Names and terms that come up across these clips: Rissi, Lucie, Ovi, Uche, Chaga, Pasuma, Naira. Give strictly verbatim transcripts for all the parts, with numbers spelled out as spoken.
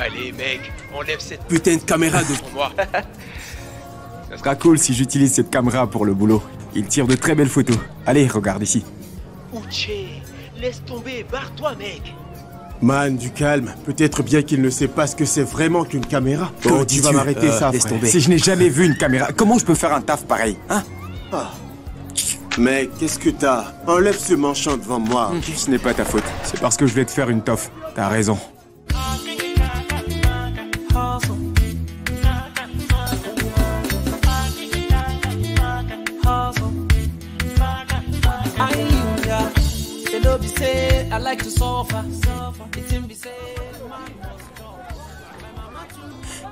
Allez mec, enlève cette putain de caméra de moi. Ça sera cool si j'utilise cette caméra pour le boulot. Il tire de très belles photos. Allez, regarde ici. Uche, laisse tomber, barre-toi mec. Man, du calme. Peut-être bien qu'il ne sait pas ce que c'est vraiment qu'une caméra. Bon, oh, tu vas m'arrêter euh, ça, laisse tomber. Si je n'ai jamais vu une caméra, comment je peux faire un taf pareil, hein? Ah. Mec, qu'est-ce que t'as? Enlève ce manchon devant moi. Okay. Ce n'est pas ta faute. C'est parce que je vais te faire une toffe. T'as raison.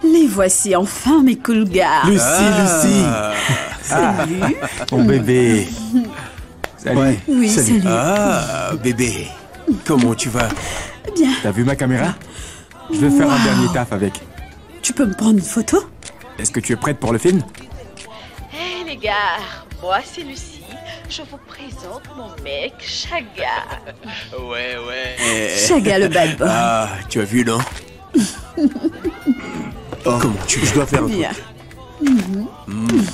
Les voici enfin, mes cool gars. Lucie, ah. Lucie. Salut. Ah. Mon bébé. Salut. Ouais. Oui, salut. salut. Ah, bébé. Comment tu vas? Bien. T'as vu ma caméra? Je vais wow. faire un dernier taf avec. Tu peux me prendre une photo? Est-ce que tu es prête pour le film? Hé, hey, les gars, moi c'est Lucie. Je vous présente mon mec, Chaga. Ouais, ouais. Chaga le bad boy. Ah, tu as vu, non? oh, Comment tu Je dois faire un bien. truc. Mm-hmm. mm.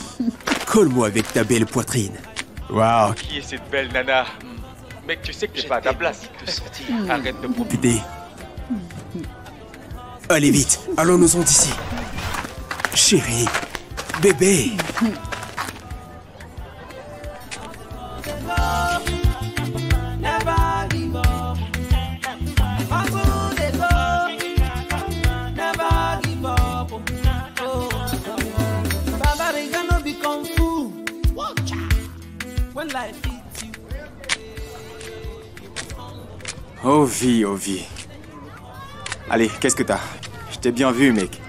Colle-moi avec ta belle poitrine. Waouh. Qui est cette belle nana? mm. Mec, tu sais que j'ai pas à ta place. De sortir. Mm. Arrête de profiter. Mm. Allez vite, allons-nous-en d'ici. Chérie, bébé. Mm. Ovi, Ovi. Allez, qu'est-ce que t'as? Je t'ai bien vu, mec.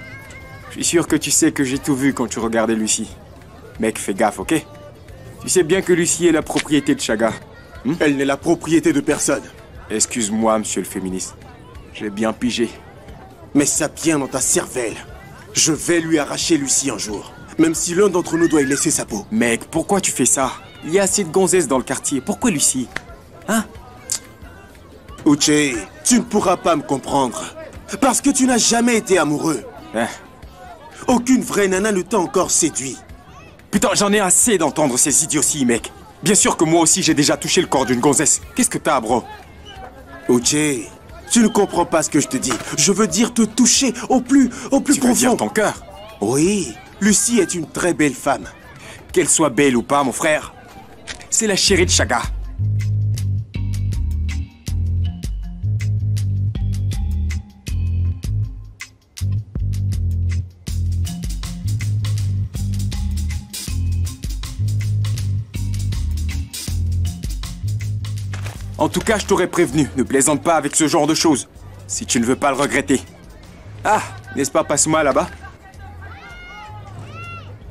Je suis sûr que tu sais que j'ai tout vu quand tu regardais Lucie. Mec, fais gaffe, ok? Tu sais bien que Lucie est la propriété de Chaga. Hmm? Elle n'est la propriété de personne. Excuse-moi, monsieur le féministe. J'ai bien pigé. Mais ça vient dans ta cervelle. Je vais lui arracher Lucie un jour. Même si l'un d'entre nous doit y laisser sa peau. Mec, pourquoi tu fais ça? Il y a assez de gonzesses dans le quartier. Pourquoi Lucie? Hein? Uche, tu ne pourras pas me comprendre, parce que tu n'as jamais été amoureux. Hein? Aucune vraie nana ne t'a encore séduit. Putain, j'en ai assez d'entendre ces idioties, mec. Bien sûr que moi aussi, j'ai déjà touché le corps d'une gonzesse. Qu'est-ce que t'as, bro? Uche, tu ne comprends pas ce que je te dis. Je veux dire te toucher au plus, au plus profond. Tu veux dire ton cœur? Oui, Lucie est une très belle femme. Qu'elle soit belle ou pas, mon frère, c'est la chérie de Chaga. En tout cas, je t'aurais prévenu, ne plaisante pas avec ce genre de choses, si tu ne veux pas le regretter. Ah, n'est-ce pas Pasuma là-bas?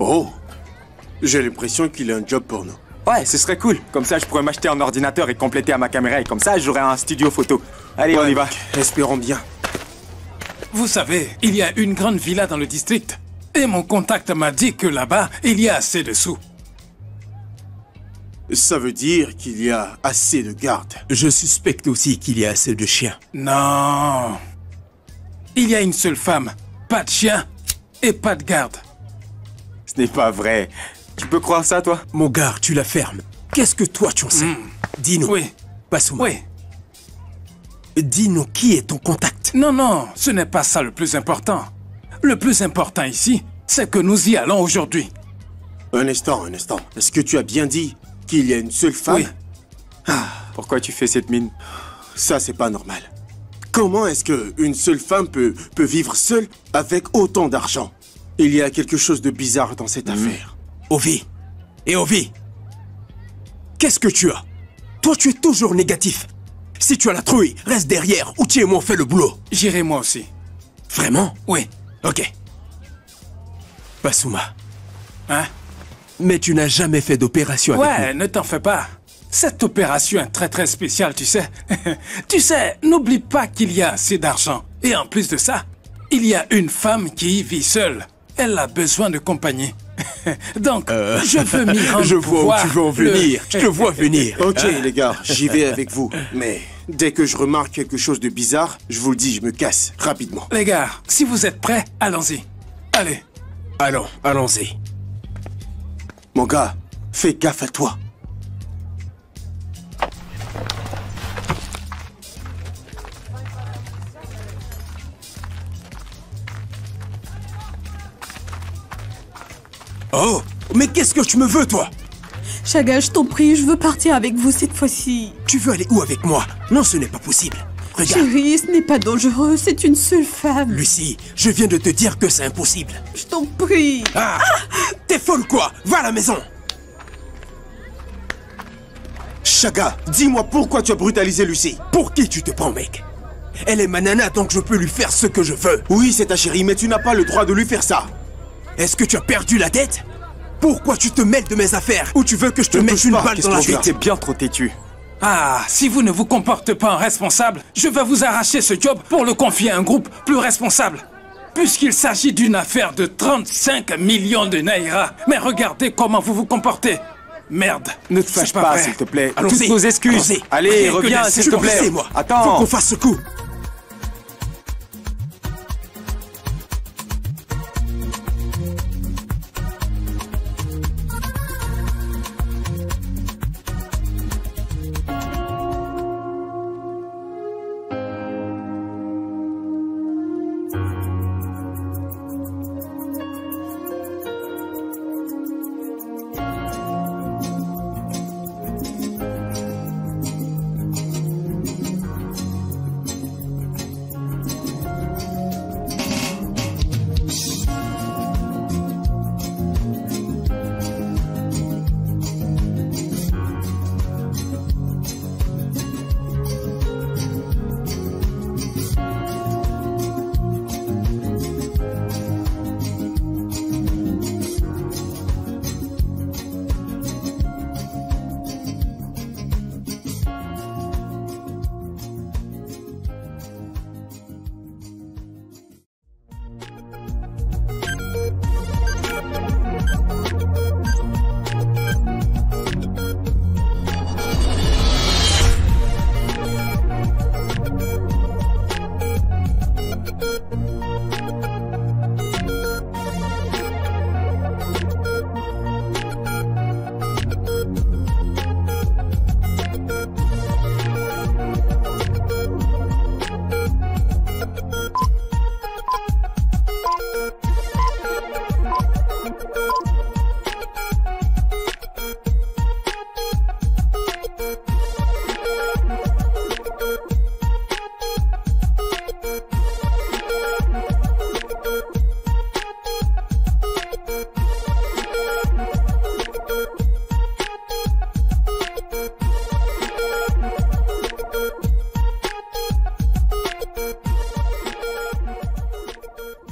Oh, j'ai l'impression qu'il a un job pour nous. Ouais, ce serait cool. Comme ça, je pourrais m'acheter un ordinateur et compléter à ma caméra, et comme ça, j'aurai un studio photo. Allez, ouais, on y va. Espérons bien. Vous savez, il y a une grande villa dans le district, et mon contact m'a dit que là-bas, il y a assez de sous. Ça veut dire qu'il y a assez de gardes. Je suspecte aussi qu'il y a assez de chiens. Non. Il y a une seule femme, pas de chien et pas de garde. Ce n'est pas vrai. Tu peux croire ça, toi? Mon gars, tu la fermes. Qu'est-ce que toi, tu en sais? mmh. Dis-nous. Oui. Pasuma. Oui. Dis-nous qui est ton contact. Non, non, ce n'est pas ça le plus important. Le plus important ici, c'est que nous y allons aujourd'hui. Un instant, un instant. Est-ce que tu as bien dit qu'il y a une seule femme? Oui. Ah. Pourquoi tu fais cette mine? Ça, c'est pas normal. Comment est-ce qu'une seule femme peut, peut vivre seule avec autant d'argent? Il y a quelque chose de bizarre dans cette mmh. affaire. Ovi, et Ovi, qu'est-ce que tu as? Toi, tu es toujours négatif. Si tu as la trouille, reste derrière. Uche et moi, on fait le boulot. J'irai moi aussi. Vraiment? Oui. Ok. Pasuma. Hein? Mais tu n'as jamais fait d'opération avec nous. Ouais, ne t'en fais pas. Cette opération est très très spéciale, tu sais. Tu sais, n'oublie pas qu'il y a assez d'argent. Et en plus de ça, il y a une femme qui vit seule. Elle a besoin de compagnie. Donc, euh... je veux m'y rendre. Je vois où tu veux en venir. Le... Je te vois venir. Ok, les gars, j'y vais avec vous. Mais dès que je remarque quelque chose de bizarre, je vous le dis, je me casse rapidement. Les gars, si vous êtes prêts, allons-y. Allez. Allons, allons-y. Mon gars, fais gaffe à toi. Oh, mais qu'est-ce que tu me veux, toi? Chaga, je t'en prie, je veux partir avec vous cette fois-ci. Tu veux aller où avec moi? Non, ce n'est pas possible. Regarde. Chérie, ce n'est pas dangereux, c'est une seule femme. Lucie, je viens de te dire que c'est impossible. Je t'en prie. Ah, ah, t'es folle, quoi? Va à la maison. Chaga, dis-moi pourquoi tu as brutalisé Lucie. Pour qui tu te prends, mec? Elle est ma nana, donc je peux lui faire ce que je veux. Oui, c'est ta chérie, mais tu n'as pas le droit de lui faire ça. Est-ce que tu as perdu la tête? Pourquoi tu te mêles de mes affaires? Ou tu veux que je te mette une balle dans la tête? Tu étais bien trop têtu. Ah, si vous ne vous comportez pas en responsable, je vais vous arracher ce job pour le confier à un groupe plus responsable. Puisqu'il s'agit d'une affaire de trente-cinq millions de Naira. Mais regardez comment vous vous comportez. Merde, ne te fâche pas, s'il te plaît. Toutes nos excuses. Allez, reviens, s'il te plaît. Attends. Faut qu'on fasse ce coup.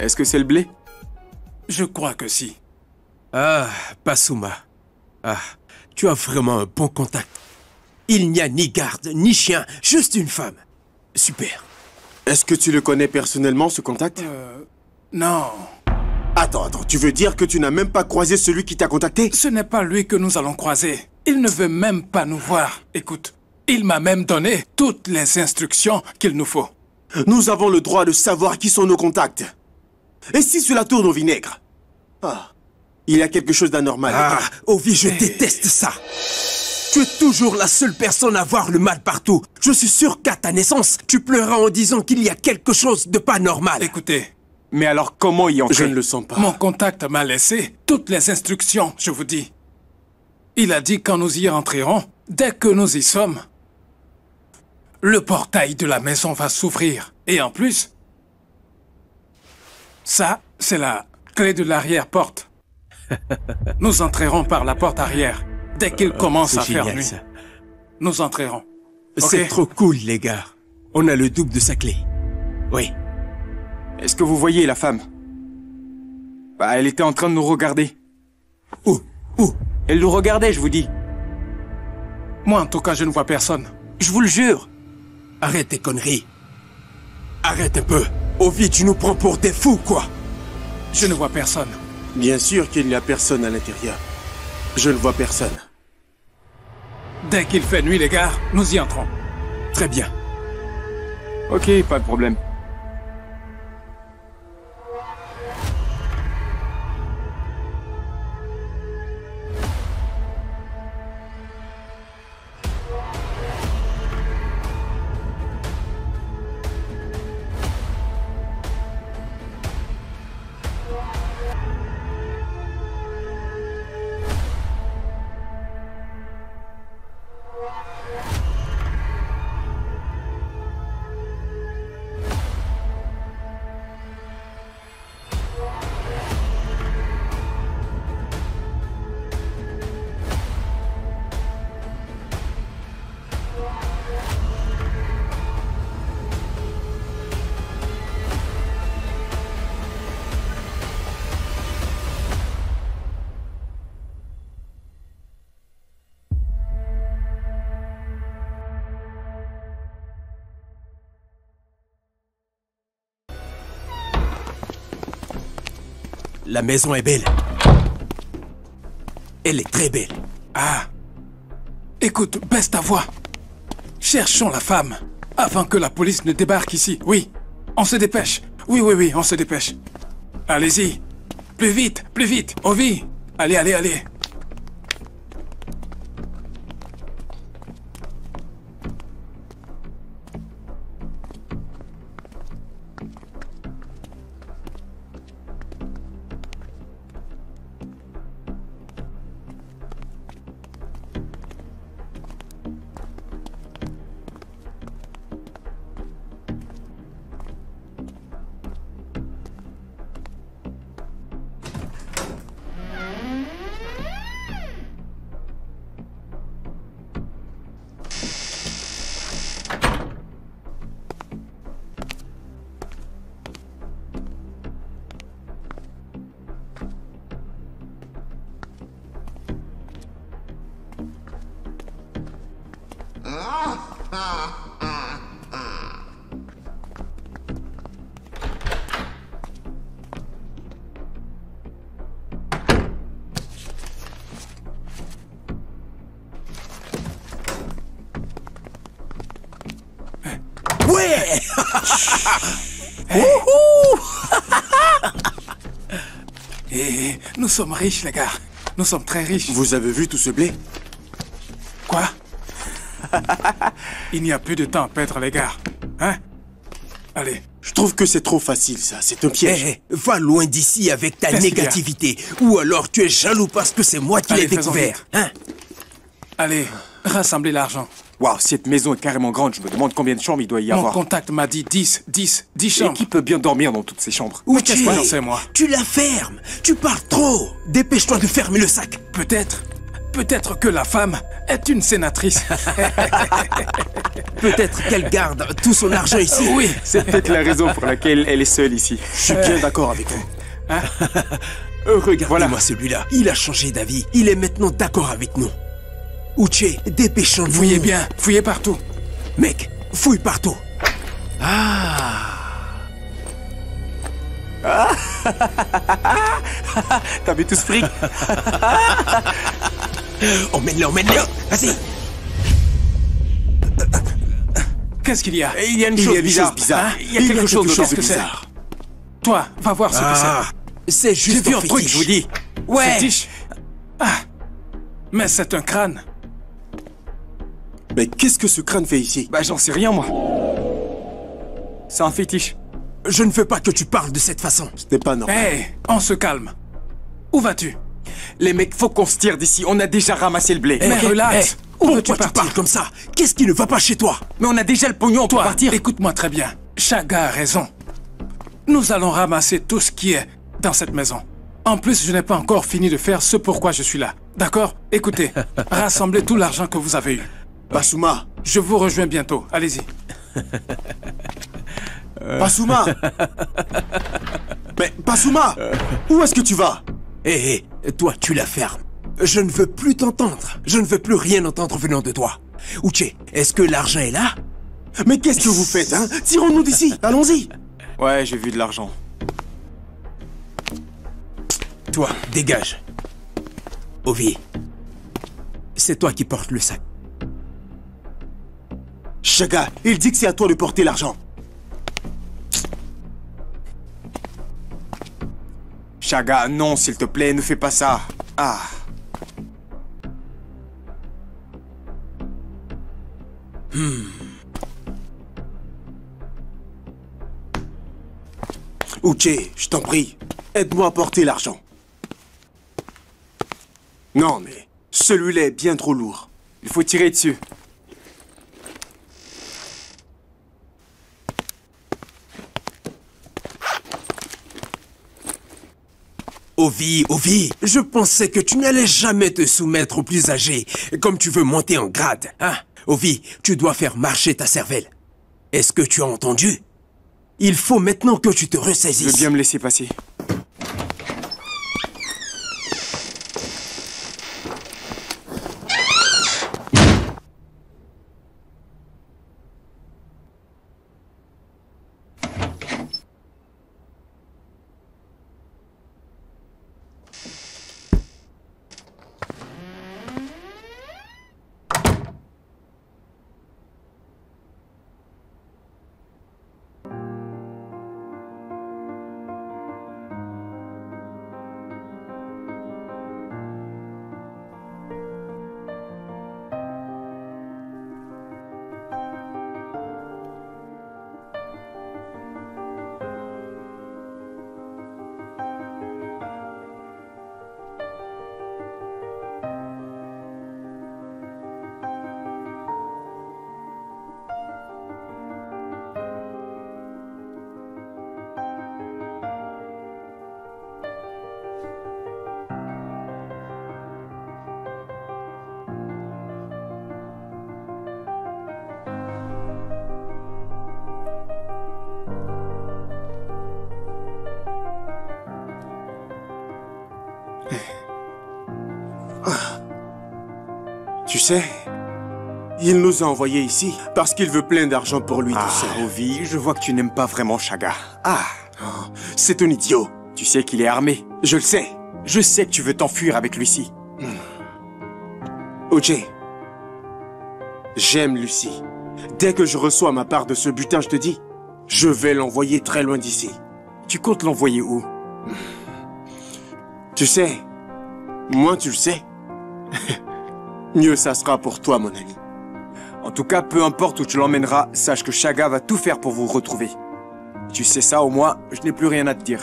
Est-ce que c'est le blé? Je crois que si. Ah, Pasuma. Ah, tu as vraiment un bon contact. Il n'y a ni garde, ni chien, juste une femme. Super. Est-ce que tu le connais personnellement, ce contact? Euh... Non. Attends, attends, tu veux dire que tu n'as même pas croisé celui qui t'a contacté? Ce n'est pas lui que nous allons croiser. Il ne veut même pas nous voir. Écoute, il m'a même donné toutes les instructions qu'il nous faut. Nous avons le droit de savoir qui sont nos contacts. Et si cela tourne au vinaigre? Ah, il y a quelque chose d'anormal. Ah, Ovi, je déteste ça. Tu es toujours la seule personne à voir le mal partout. Je suis sûr qu'à ta naissance, tu pleuras en disant qu'il y a quelque chose de pas normal. Écoutez, mais alors comment y entrer? Je ne le sens pas. Mon contact m'a laissé toutes les instructions, je vous dis. Il a dit quand nous y rentrerons, dès que nous y sommes, le portail de la maison va s'ouvrir. Et en plus... ça, c'est la clé de l'arrière-porte. Nous entrerons par la porte arrière. Dès qu'il commence à faire nuit, nous entrerons. C'est trop cool, les gars. On a le double de sa clé. Oui. Est-ce que vous voyez la femme? Bah, elle était en train de nous regarder. Où? Où? Elle nous regardait, je vous dis. Moi, en tout cas, je ne vois personne. Je vous le jure. Arrête tes conneries. Arrête un peu. Ovi, tu nous prends pour des fous, quoi. Je ne vois personne. Bien sûr qu'il n'y a personne à l'intérieur. Je ne vois personne. Dès qu'il fait nuit, les gars, nous y entrons. Très bien. Ok, pas de problème. La maison est belle. Elle est très belle. Ah. Écoute, baisse ta voix. Cherchons la femme, avant que la police ne débarque ici. Oui, on se dépêche. Oui, oui, oui, on se dépêche. Allez-y. Plus vite, plus vite. Ovi. Allez, allez, allez. Et nous sommes riches, les gars. Nous sommes très riches. Vous avez vu tout ce blé? Quoi? Il n'y a plus de temps à perdre, les gars. Hein? Allez. Je trouve que c'est trop facile, ça. C'est un piège. Hey, va loin d'ici avec ta négativité. Ou alors tu es jaloux parce que c'est moi qui l'ai découvert. Hein? Allez, rassemblez l'argent. Waouh, cette maison est carrément grande. Je me demande combien de chambres il doit y avoir. Mon contact m'a dit dix, dix, dix chambres. Et qui peut bien dormir dans toutes ces chambres? Où tu es? Non, c'est moi. Tu la fermes. Tu parles trop. Dépêche-toi de fermer le sac. Peut-être. Peut-être que la femme est une sénatrice. Peut-être qu'elle garde tout son argent ici. Oui. C'est peut-être la raison pour laquelle elle est seule ici. Je suis bien d'accord avec vous. Hein? Regardez-moi voilà. Celui-là. Il a changé d'avis. Il est maintenant d'accord avec nous. Uche, dépêchons-nous. Fouillez bien, fouillez partout. Mec, fouille partout. Ah. Ah. T'as vu tout ce fric? Emmène-le, emmène-le. Vas-y. Qu'est-ce qu'il y a? Il y a une chose bizarre. Il y a quelque chose de bizarre. Toi, va voir ce que c'est. C'est juste un truc, je vous dis. Ouais. Ah. Mais c'est un crâne. Mais qu'est-ce que ce crâne fait ici? Bah j'en sais rien, moi. C'est un fétiche. Je ne veux pas que tu parles de cette façon. C'était pas normal. Hé, hey, on se calme. Où vas-tu? Les mecs, faut qu'on se tire d'ici. On a déjà ramassé le blé. Hey, mais okay, relax. Hey, où veux-tu partir? Tu parles comme ça? Qu'est-ce qui ne va pas chez toi? Mais on a déjà le pognon, toi. Partir. Écoute-moi très bien. Chaga a raison. Nous allons ramasser tout ce qui est dans cette maison. En plus, je n'ai pas encore fini de faire ce pourquoi je suis là. D'accord? Écoutez, rassemblez tout l'argent que vous avez eu. Pasuma, je vous rejoins bientôt. Allez-y. Pasuma. Mais Pasuma, où est-ce que tu vas? Hé, hey, hé, hey, toi, tu la fermes. Je ne veux plus t'entendre. Je ne veux plus rien entendre venant de toi. Uche, est-ce que l'argent est là? Mais qu'est-ce que vous faites, hein? Tirons-nous d'ici, allons-y. Ouais, j'ai vu de l'argent. Toi, dégage. Ovi, c'est toi qui portes le sac. Chaga, il dit que c'est à toi de porter l'argent. Chaga, non, s'il te plaît, ne fais pas ça. Ah. Hmm. Uche, je t'en prie, aide-moi à porter l'argent. Non, mais celui-là est bien trop lourd. Il faut tirer dessus. Ovi, Ovi, je pensais que tu n'allais jamais te soumettre aux plus âgés, comme tu veux monter en grade, hein? Ovi, tu dois faire marcher ta cervelle. Est-ce que tu as entendu? Il faut maintenant que tu te ressaisisses. Je veux bien me laisser passer. Tu sais, il nous a envoyés ici parce qu'il veut plein d'argent pour lui. Ah, Ovi, je vois que tu n'aimes pas vraiment Chaga. Ah, oh, c'est un idiot. Tu sais qu'il est armé. Je le sais. Je sais que tu veux t'enfuir avec Lucie. Oje, mm. J'aime Lucie. Dès que je reçois ma part de ce butin, je te dis, je vais l'envoyer très loin d'ici. Tu comptes l'envoyer où? Mm. Tu sais, moi tu le sais. Mieux ça sera pour toi, mon ami. En tout cas, peu importe où tu l'emmèneras, sache que Chaga va tout faire pour vous retrouver. Tu sais ça, au moins, je n'ai plus rien à te dire.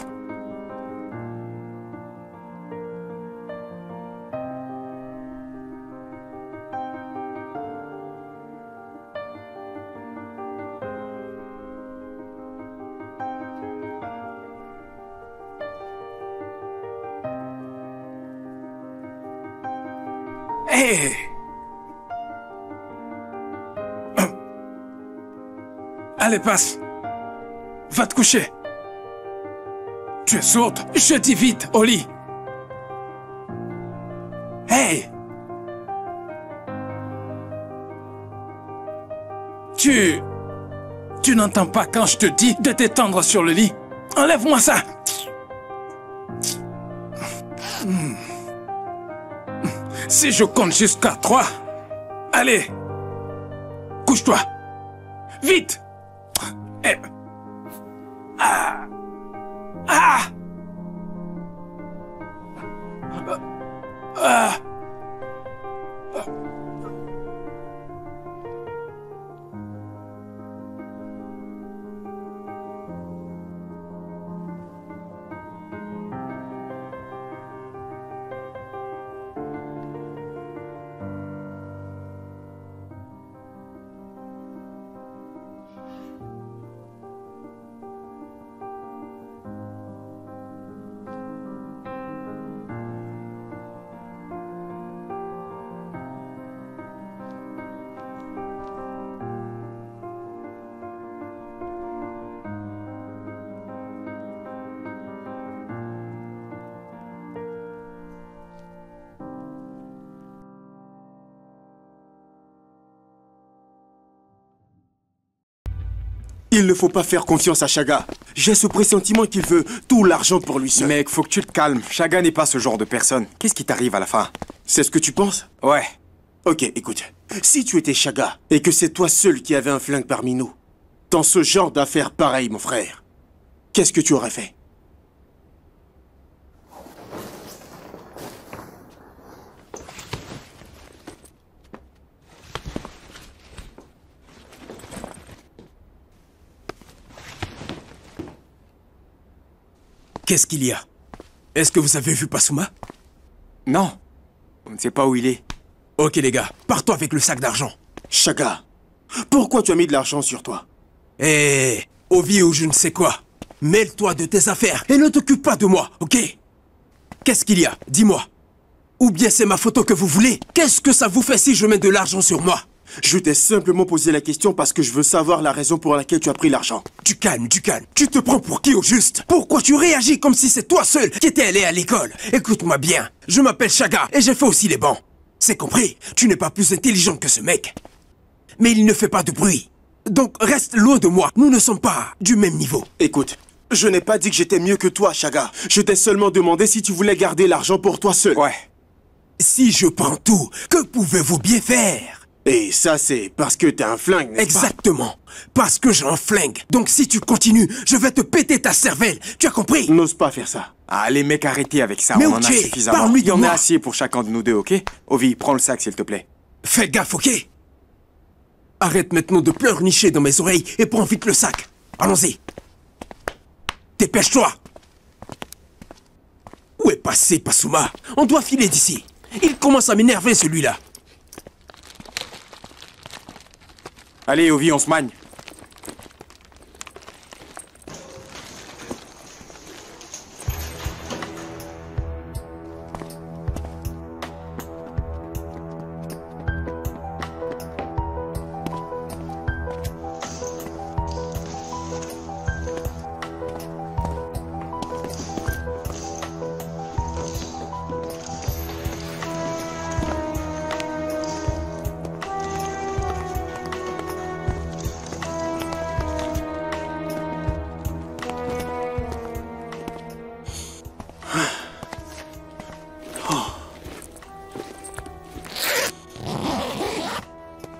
Hey. Allez, passe. Va te coucher. Tu es sourde? Je dis vite, au lit. Hey. Tu... Tu n'entends pas quand je te dis de t'étendre sur le lit? Enlève-moi ça. Hmm. Si je compte jusqu'à trois, allez, couche-toi, vite. Eh. Ah. Ah. Ah. Il ne faut pas faire confiance à Chaga. J'ai ce pressentiment qu'il veut tout l'argent pour lui seul. Mec, faut que tu te calmes. Chaga n'est pas ce genre de personne. Qu'est-ce qui t'arrive à la fin? C'est ce que tu penses? Ouais. Ok, écoute. Si tu étais Chaga et que c'est toi seul qui avais un flingue parmi nous, dans ce genre d'affaires pareil, mon frère, qu'est-ce que tu aurais fait? Qu'est-ce qu'il y a? Est-ce que vous avez vu Pasuma? Non. On ne sait pas où il est. Ok les gars, pars-toi avec le sac d'argent. Chaga, pourquoi tu as mis de l'argent sur toi? Eh, hey, Ovi ou je ne sais quoi. Mêle-toi de tes affaires et ne t'occupe pas de moi, ok? Qu'est-ce qu'il y a? Dis-moi. Ou bien c'est ma photo que vous voulez? Qu'est-ce que ça vous fait si je mets de l'argent sur moi? Je t'ai simplement posé la question parce que je veux savoir la raison pour laquelle tu as pris l'argent. Tu calmes, tu calmes. Tu te prends pour qui au juste? Pourquoi tu réagis comme si c'est toi seul qui étais allé à l'école? Écoute-moi bien, je m'appelle Chaga et j'ai fait aussi les bancs. C'est compris, tu n'es pas plus intelligent que ce mec. Mais il ne fait pas de bruit. Donc reste loin de moi, nous ne sommes pas du même niveau. Écoute, je n'ai pas dit que j'étais mieux que toi, Chaga. Je t'ai seulement demandé si tu voulais garder l'argent pour toi seul. Ouais. Si je prends tout, que pouvez-vous bien faire? Et ça, c'est parce que t'as un flingue, n'est-ce pas? Exactement. Parce que j'ai un flingue. Donc si tu continues, je vais te péter ta cervelle. Tu as compris? N'ose pas faire ça. Allez, mec, arrêtez avec ça. Mais on okay, en a suffisamment. Parle-lui de moi. Il y en a assez pour chacun de nous deux, ok? Ovi, prends le sac, s'il te plaît. Fais gaffe, ok? Arrête maintenant de pleurnicher dans mes oreilles et prends vite le sac. Allons-y. Dépêche-toi. Où est passé Pasuma? On doit filer d'ici. Il commence à m'énerver, celui-là. Allez, Ovi, on se magne.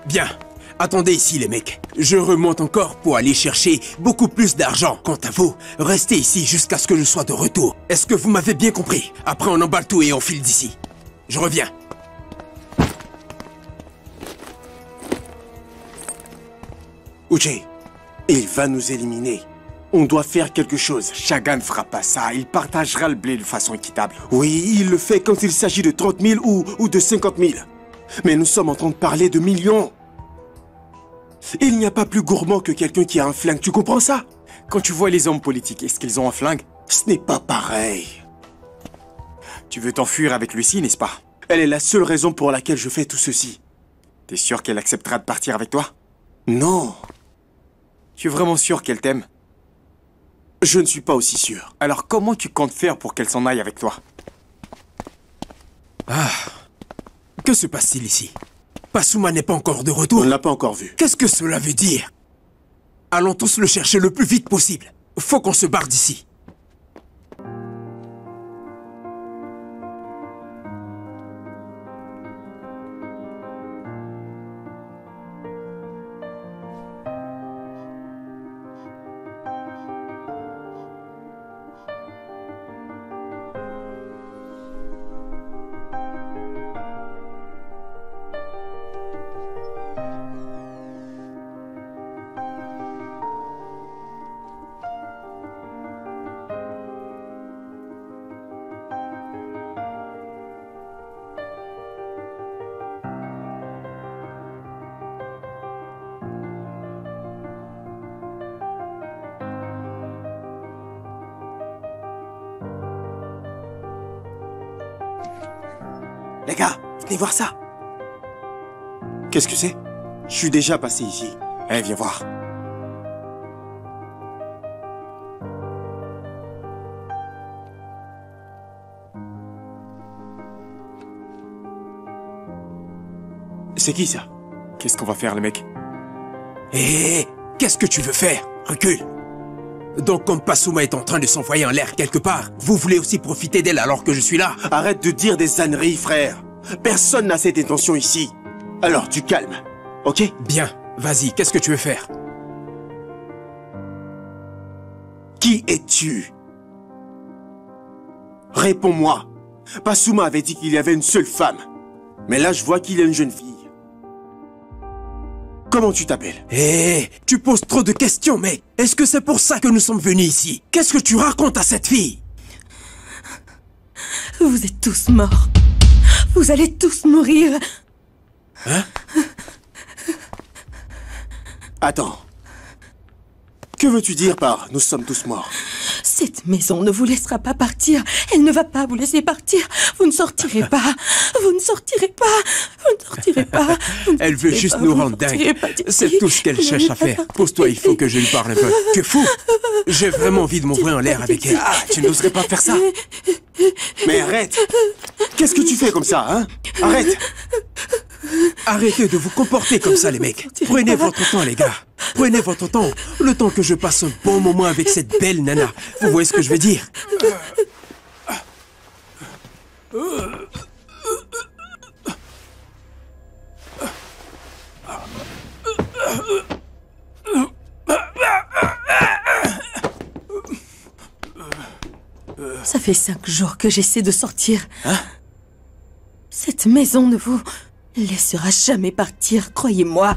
Bien, attendez ici les mecs. Je remonte encore pour aller chercher beaucoup plus d'argent. Quant à vous, restez ici jusqu'à ce que je sois de retour. Est-ce que vous m'avez bien compris? Après on emballe tout et on file d'ici. Je reviens. Uche, il va nous éliminer. On doit faire quelque chose. Chaga ne fera pas ça. Il partagera le blé de façon équitable. Oui, il le fait quand il s'agit de trente mille ou, ou de cinquante mille. Mais nous sommes en train de parler de millions. Il n'y a pas plus gourmand que quelqu'un qui a un flingue, tu comprends ça? Quand tu vois les hommes politiques, est-ce qu'ils ont un flingue? Ce n'est pas pareil. Tu veux t'enfuir avec Lucie, n'est-ce pas? Elle est la seule raison pour laquelle je fais tout ceci. T'es sûr qu'elle acceptera de partir avec toi? Non. Tu es vraiment sûr qu'elle t'aime? Je ne suis pas aussi sûr. Alors comment tu comptes faire pour qu'elle s'en aille avec toi? Ah... Que se passe-t-il ici? Pasuma n'est pas encore de retour. On ne l'a pas encore vu. Qu'est-ce que cela veut dire? Allons tous le chercher le plus vite possible. Faut qu'on se barre d'ici. Les gars, venez voir ça. Qu'est-ce que c'est? Je suis déjà passé ici. Eh, viens voir. C'est qui ça? Qu'est-ce qu'on va faire, le mec? Hé, hey, qu'est-ce que tu veux faire? Recule. Donc comme Pasuma est en train de s'envoyer en l'air quelque part, vous voulez aussi profiter d'elle alors que je suis là? Arrête de dire des âneries, frère. Personne n'a cette intention ici. Alors, tu calmes, ok? Bien, vas-y, qu'est-ce que tu veux faire? Qui es-tu? Réponds-moi. Pasuma avait dit qu'il y avait une seule femme. Mais là, je vois qu'il y a une jeune fille. Comment tu t'appelles? Hé, hey, tu poses trop de questions, mec. Est-ce que c'est pour ça que nous sommes venus ici? Qu'est-ce que tu racontes à cette fille? Vous êtes tous morts. Vous allez tous mourir. Hein? Attends. Que veux-tu dire par « nous sommes tous morts » ? Cette maison ne vous laissera pas partir. Elle ne va pas vous laisser partir. Vous ne sortirez pas. Vous ne sortirez pas. Vous ne sortirez pas. Elle veut juste nous rendre dingues. C'est tout ce qu'elle cherche à faire. Pose-toi, il faut que je lui parle un peu. Tu es fou? J'ai vraiment envie de m'ouvrir en l'air avec elle. Ah, tu n'oserais pas faire ça? Mais arrête! Qu'est-ce que tu fais comme ça, hein? Arrête! Arrêtez de vous comporter comme ça, les mecs. Prenez votre temps, les gars. Prenez votre temps. Le temps que je passe un bon moment avec cette belle nana. Vous voyez ce que je veux dire? Ça fait cinq jours que j'essaie de sortir. Hein? Cette maison ne vous laissera jamais partir, croyez-moi.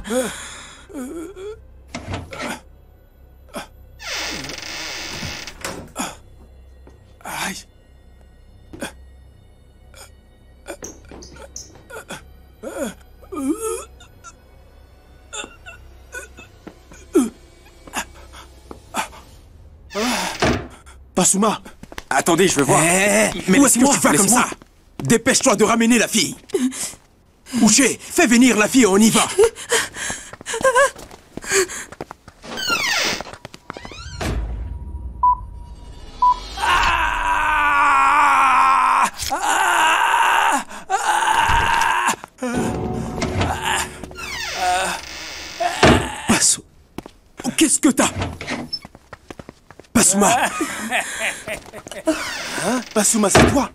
Pasuma, attendez, je veux voir. Hey, mais où est-ce que tu vas comme ça? Dépêche-toi de ramener la fille. Uche, fais venir la fille, on y va. Passo, qu'est-ce que t'as? Pasuma. Hein? Pasuma, c'est toi?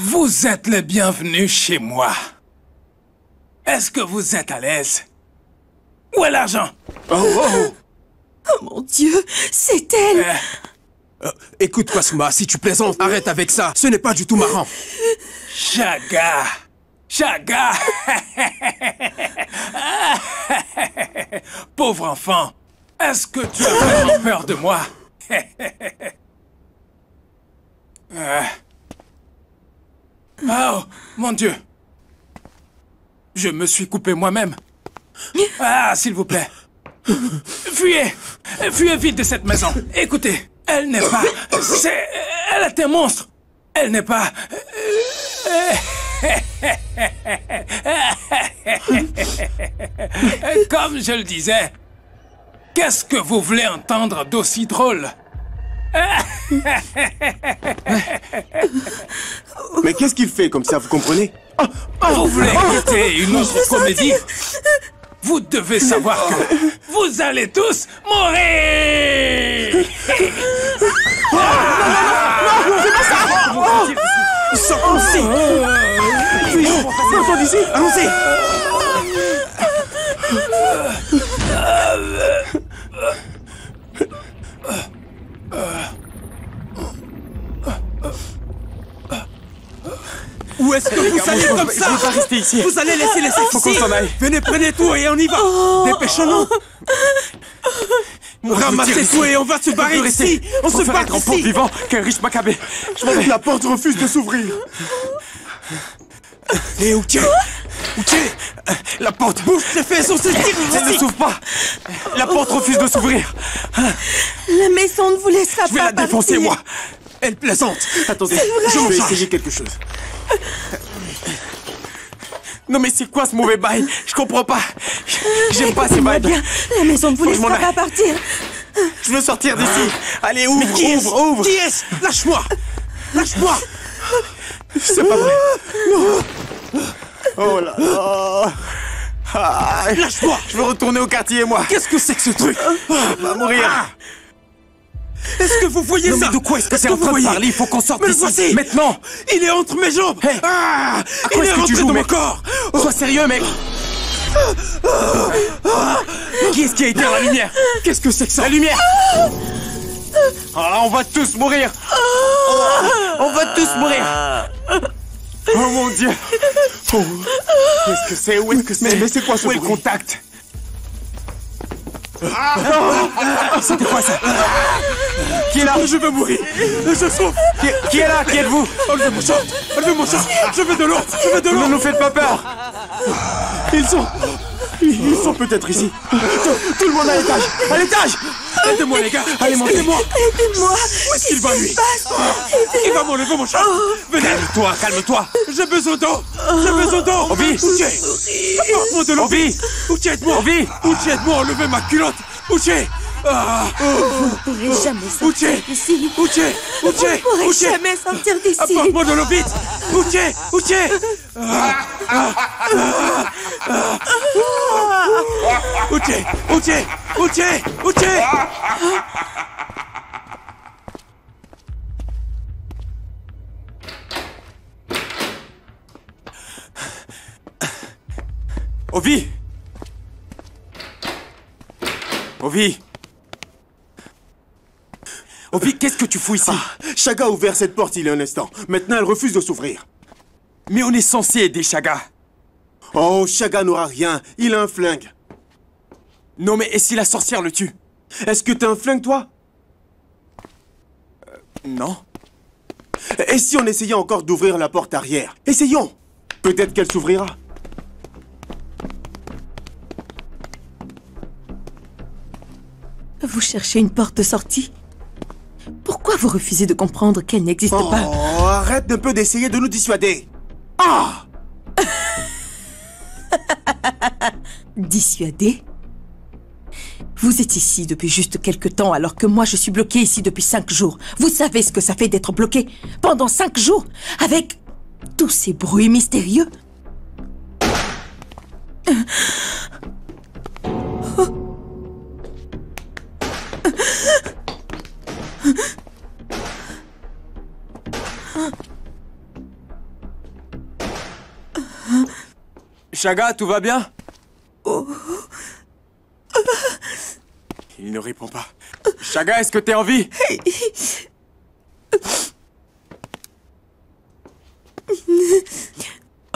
Vous êtes les bienvenus chez moi. Est-ce que vous êtes à l'aise? Où est l'argent? Oh, oh, oh. Oh mon Dieu, c'est elle! euh, euh, Écoute, Pasuma, si tu plaisantes, arrête avec ça. Ce n'est pas du tout marrant. Chaga! Chaga! Pauvre enfant, est-ce que tu as vraiment peur de moi? euh. Oh, mon Dieu! Je me suis coupé moi-même. Ah, s'il vous plaît. Fuyez. Fuyez vite de cette maison. Écoutez, elle n'est pas... C'est... Elle est un monstre. Elle n'est pas... Comme je le disais, qu'est-ce que vous voulez entendre d'aussi drôle? Mais qu'est-ce qu'il fait comme ça, vous comprenez? Vous voulez écouter une autre comédie? Vous devez savoir que vous allez tous mourir! Oh, non, non, non, non, c'est pas ça! Oh, oh, sortons d'ici! Sortons d'ici! Allons-y! Où est-ce que vous allez comme ça? Je vais pas rester ici. Vous allez laisser les sacs ici. Venez, prenez tout et on y va. Dépêchons-nous. Ramassez tout et on va se barrer ici. On se barre ici. Vivant qu'un riche macabre. La porte refuse de s'ouvrir. Et où tu es? Où tu es? La porte. Bouge tes fesses, on se tire. Elle ne s'ouvre pas. La porte refuse de s'ouvrir. La maison ne vous laissera pas. Je vais la défoncer, moi. Elle plaisante. Attendez, je vais essayer quelque chose. Non mais c'est quoi ce mauvais bail? Je comprends pas. J'aime pas ces bails. La maison ne vous laissera pas partir. Je veux sortir d'ici. Allez, ouvre, ouvre, ouvre. Qui est-ce? Lâche-moi. Lâche-moi. C'est pas vrai. Oh là là. Ah, lâche-moi! Je veux retourner au quartier, moi! Qu'est-ce que c'est que ce truc? On va mourir! Est-ce que vous voyez non, ça? Mais de quoi est-ce que c'est en train de parler? Il faut qu'on sorte d'ici! Maintenant! Il est entre mes jambes! Hey. Ah, à quoi il est, est rentré joues, dans mec? Mon corps! Oh. Sois sérieux, mec! Qui est-ce qui a éteint la lumière? Qu'est-ce que c'est que ça? La lumière! Ah, on va tous mourir! On va tous mourir! Oh mon Dieu! Oh. Qu'est-ce que c'est? Où est-ce que c'est? Mais c'est quoi ce bruit? Où est le contact? Ah, c'était quoi ça? Qui est là? Je veux mourir! Je souffre! Qui, qui est là? Qui êtes-vous? Enlevez mon short! Enlevez mon short! Je veux de l'eau! Je veux de l'eau! Ne nous faites pas peur! Ils sont... Ils sont peut-être ici! Tout le monde à l'étage! À l'étage! Aidez-moi les gars! Allez montez! Aidez-moi! Aidez-moi! Où est-ce qu'il va lui? Il va m'enlever mon short! Venez! Calme-toi! Calme-toi! J'ai besoin d'eau! J'ai besoin d'eau! Ovi! Ovi! Ovi! Uche, aide-moi! Ovi! Uche, aide-moi à enlever ma culotte! Uche! Ah, vous ne pourrez jamais sortir d'ici. Uche, Uche, vous ne pourrez jamais sortir d'ici. Apporte-moi de l'eau vite. Uche, Uche. Uche, Uche, Uche, Uche. Ovi. Ovi. Ovi, qu'est-ce que tu fous ici? ah, Chaga a ouvert cette porte il y a un instant. Maintenant, elle refuse de s'ouvrir. Mais on est censé aider Chaga. Oh, Chaga n'aura rien. Il a un flingue. Non, mais et si la sorcière le tue? Est-ce que t'as un flingue, toi? euh, Non. Et si on essayait encore d'ouvrir la porte arrière? Essayons. Peut-être qu'elle s'ouvrira. Vous cherchez une porte de sortie? Pourquoi vous refusez de comprendre qu'elle n'existe oh, pas? Oh, arrête un peu d'essayer de nous dissuader. Ah oh. Dissuader? Vous êtes ici depuis juste quelques temps, alors que moi je suis bloquée ici depuis cinq jours. Vous savez ce que ça fait d'être bloquée pendant cinq jours, avec tous ces bruits mystérieux? Oh. Chaga, tout va bien? Oh. Il ne répond pas. Chaga, est-ce que t'es en vie?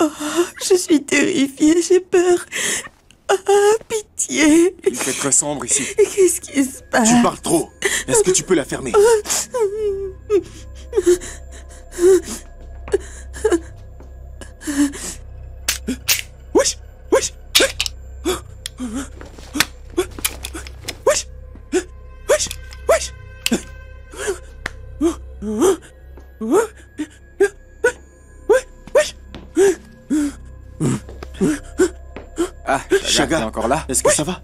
Oh, je suis terrifiée, j'ai peur. Ah, pitié. Il fait très sombre ici. Qu'est-ce qui se passe? Tu parles trop. Est-ce que tu peux la fermer? Wesh, wesh, wesh, wesh, wesh. Ah, Chaga, t'es encore là? Est-ce que ça va?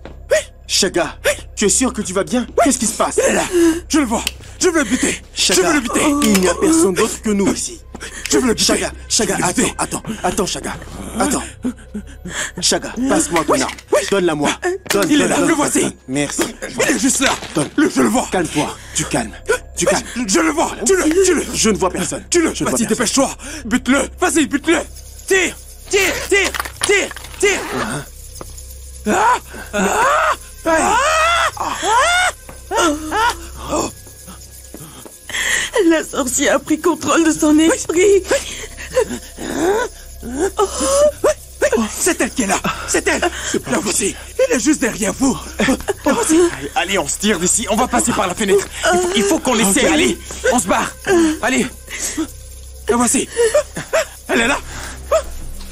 Chaga, tu es sûr que tu vas bien? Qu'est-ce qui se passe? Elle est là. Je le vois. Je veux le buter. Chaga, je veux le buter. Il n'y a personne d'autre que nous ici. Je veux le buter. Chaga, Chaga, attends, attends, attends, Chaga, attends. Chaga, passe-moi ton arme. Donne-la-moi. Donne, il donne, est là, donne, le voici. Donne. Merci. Il est juste là. Donne. Le, je le vois. Calme-toi. Tu calmes. Tu calmes. Je, je le vois. Tu le, tu le. Je ne vois personne. Tu le. Vas-y, dépêche-toi. Bute-le. Vas-y, bute-le. Tire, tire, tire, tire, tire. Hein? Ah! Ah! La sorcière a pris contrôle de son esprit. C'est elle qui est là. C'est elle. Là voici. Elle est juste derrière vous. Allez, on se tire d'ici. On va passer par la fenêtre. Il faut, il faut qu'on l'essaie. Okay. Allez, on se barre. Allez. Là voici. Elle est là.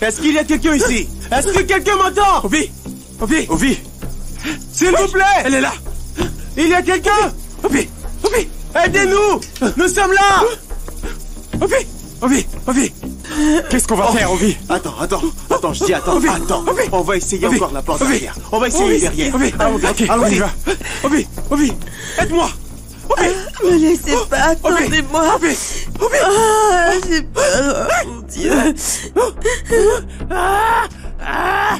Est-ce qu'il y a quelqu'un ici? Est-ce que quelqu'un m'entend? Ovi, Ovi, Ovi. S'il vous plaît! Elle est là! Il y a quelqu'un! Ovi! Ovi! Aidez-nous! Nous sommes là! Ovi! Ovi! Ovi! Qu'est-ce qu'on va faire, Ovi? Attends, attends, attends, je dis attends, attends! On va essayer encore la porte derrière! On va essayer derrière! Allons-y, allons-y! Ovi! Ovi! Aide-moi! Ovi! Me laissez pas, attendez-moi! Ovi! Ovi! Ah, j'ai peur, mon Dieu! Ah! Ah!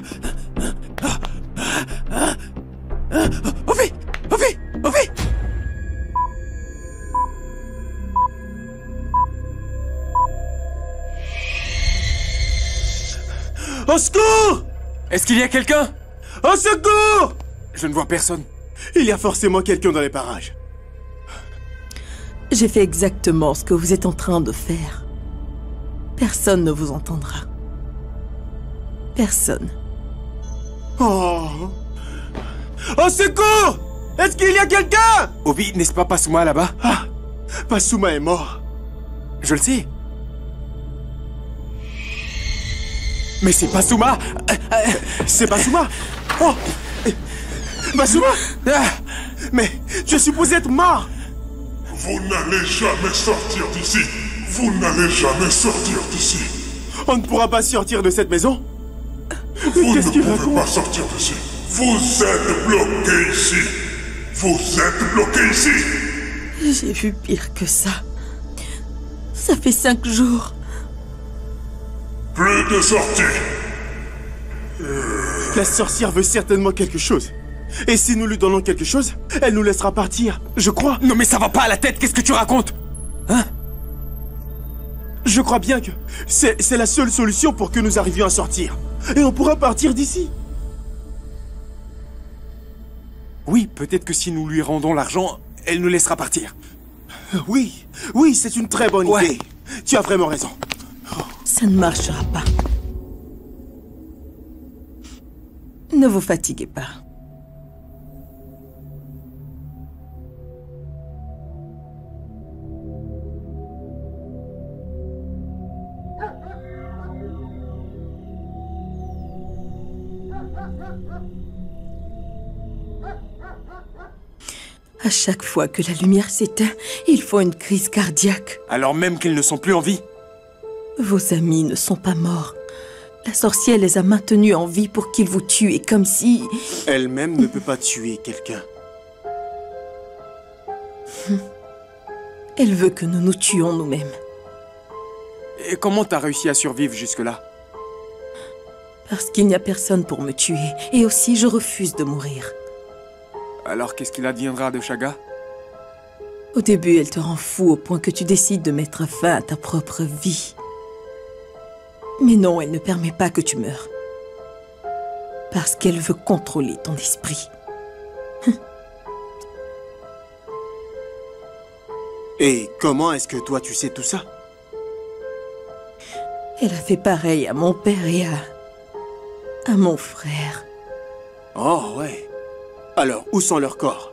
Est-ce qu'il y a quelqu'un? Au secours! Je ne vois personne. Il y a forcément quelqu'un dans les parages. J'ai fait exactement ce que vous êtes en train de faire. Personne ne vous entendra. Personne. Oh! Au secours! Est-ce qu'il y a quelqu'un? Ovi, n'est-ce pas Pasuma là-bas? Ah, Pasuma est mort. Je le sais. Mais c'est Pasuma! C'est Pasuma! Oh! Pasuma! Mais je suppose être mort! Vous n'allez jamais sortir d'ici! Vous n'allez jamais sortir d'ici! On ne pourra pas sortir de cette maison? Vous ne pouvez pas sortir d'ici! Vous êtes bloqués ici! Vous êtes bloqués ici! J'ai vu pire que ça. Ça fait cinq jours. Plus de sortie. La sorcière veut certainement quelque chose. Et si nous lui donnons quelque chose, elle nous laissera partir, je crois. Non mais ça va pas à la tête, qu'est-ce que tu racontes? Hein? Je crois bien que c'est la seule solution pour que nous arrivions à sortir. Et on pourra partir d'ici. Oui, peut-être que si nous lui rendons l'argent, elle nous laissera partir. Oui, oui, c'est une très bonne idée. Tu as vraiment raison. Ça ne marchera pas. Ne vous fatiguez pas. À chaque fois que la lumière s'éteint, ils font une crise cardiaque. Alors même qu'ils ne sont plus en vie? Vos amis ne sont pas morts. La sorcière les a maintenus en vie pour qu'ils vous tuent, et comme si... Elle-même ne peut pas tuer quelqu'un. Elle veut que nous nous tuions nous-mêmes. Et comment t'as réussi à survivre jusque-là? Parce qu'il n'y a personne pour me tuer, et aussi je refuse de mourir. Alors qu'est-ce qu'il adviendra de Chaga? Au début, elle te rend fou au point que tu décides de mettre fin à ta propre vie. Mais non, elle ne permet pas que tu meures. Parce qu'elle veut contrôler ton esprit. Et comment est-ce que toi tu sais tout ça? Elle a fait pareil à mon père et à... à mon frère. Oh ouais. Alors, où sont leurs corps?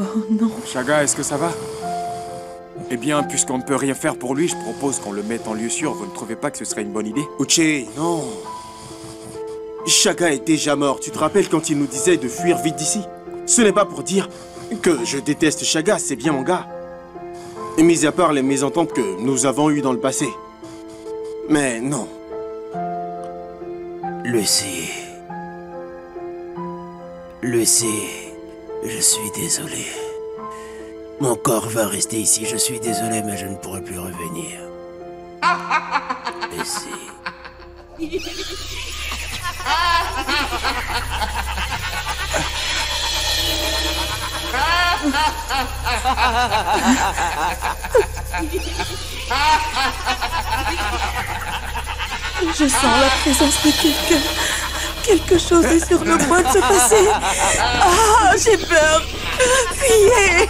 Oh non... Chaga, est-ce que ça va? Eh bien, puisqu'on ne peut rien faire pour lui, je propose qu'on le mette en lieu sûr. Vous ne trouvez pas que ce serait une bonne idée? Uche, non. Chaga est déjà mort. Tu te rappelles quand il nous disait de fuir vite d'ici? Ce n'est pas pour dire que je déteste Chaga, c'est bien mon gars. Mis à part les mésententes que nous avons eues dans le passé. Mais non. Lucie... Lucie... Je suis désolé... Mon corps va rester ici, je suis désolé, mais je ne pourrai plus revenir. Lucie... Je sens la présence de quelqu'un. Quelque chose est sur le point de se passer. Ah, j'ai peur. Fuyez.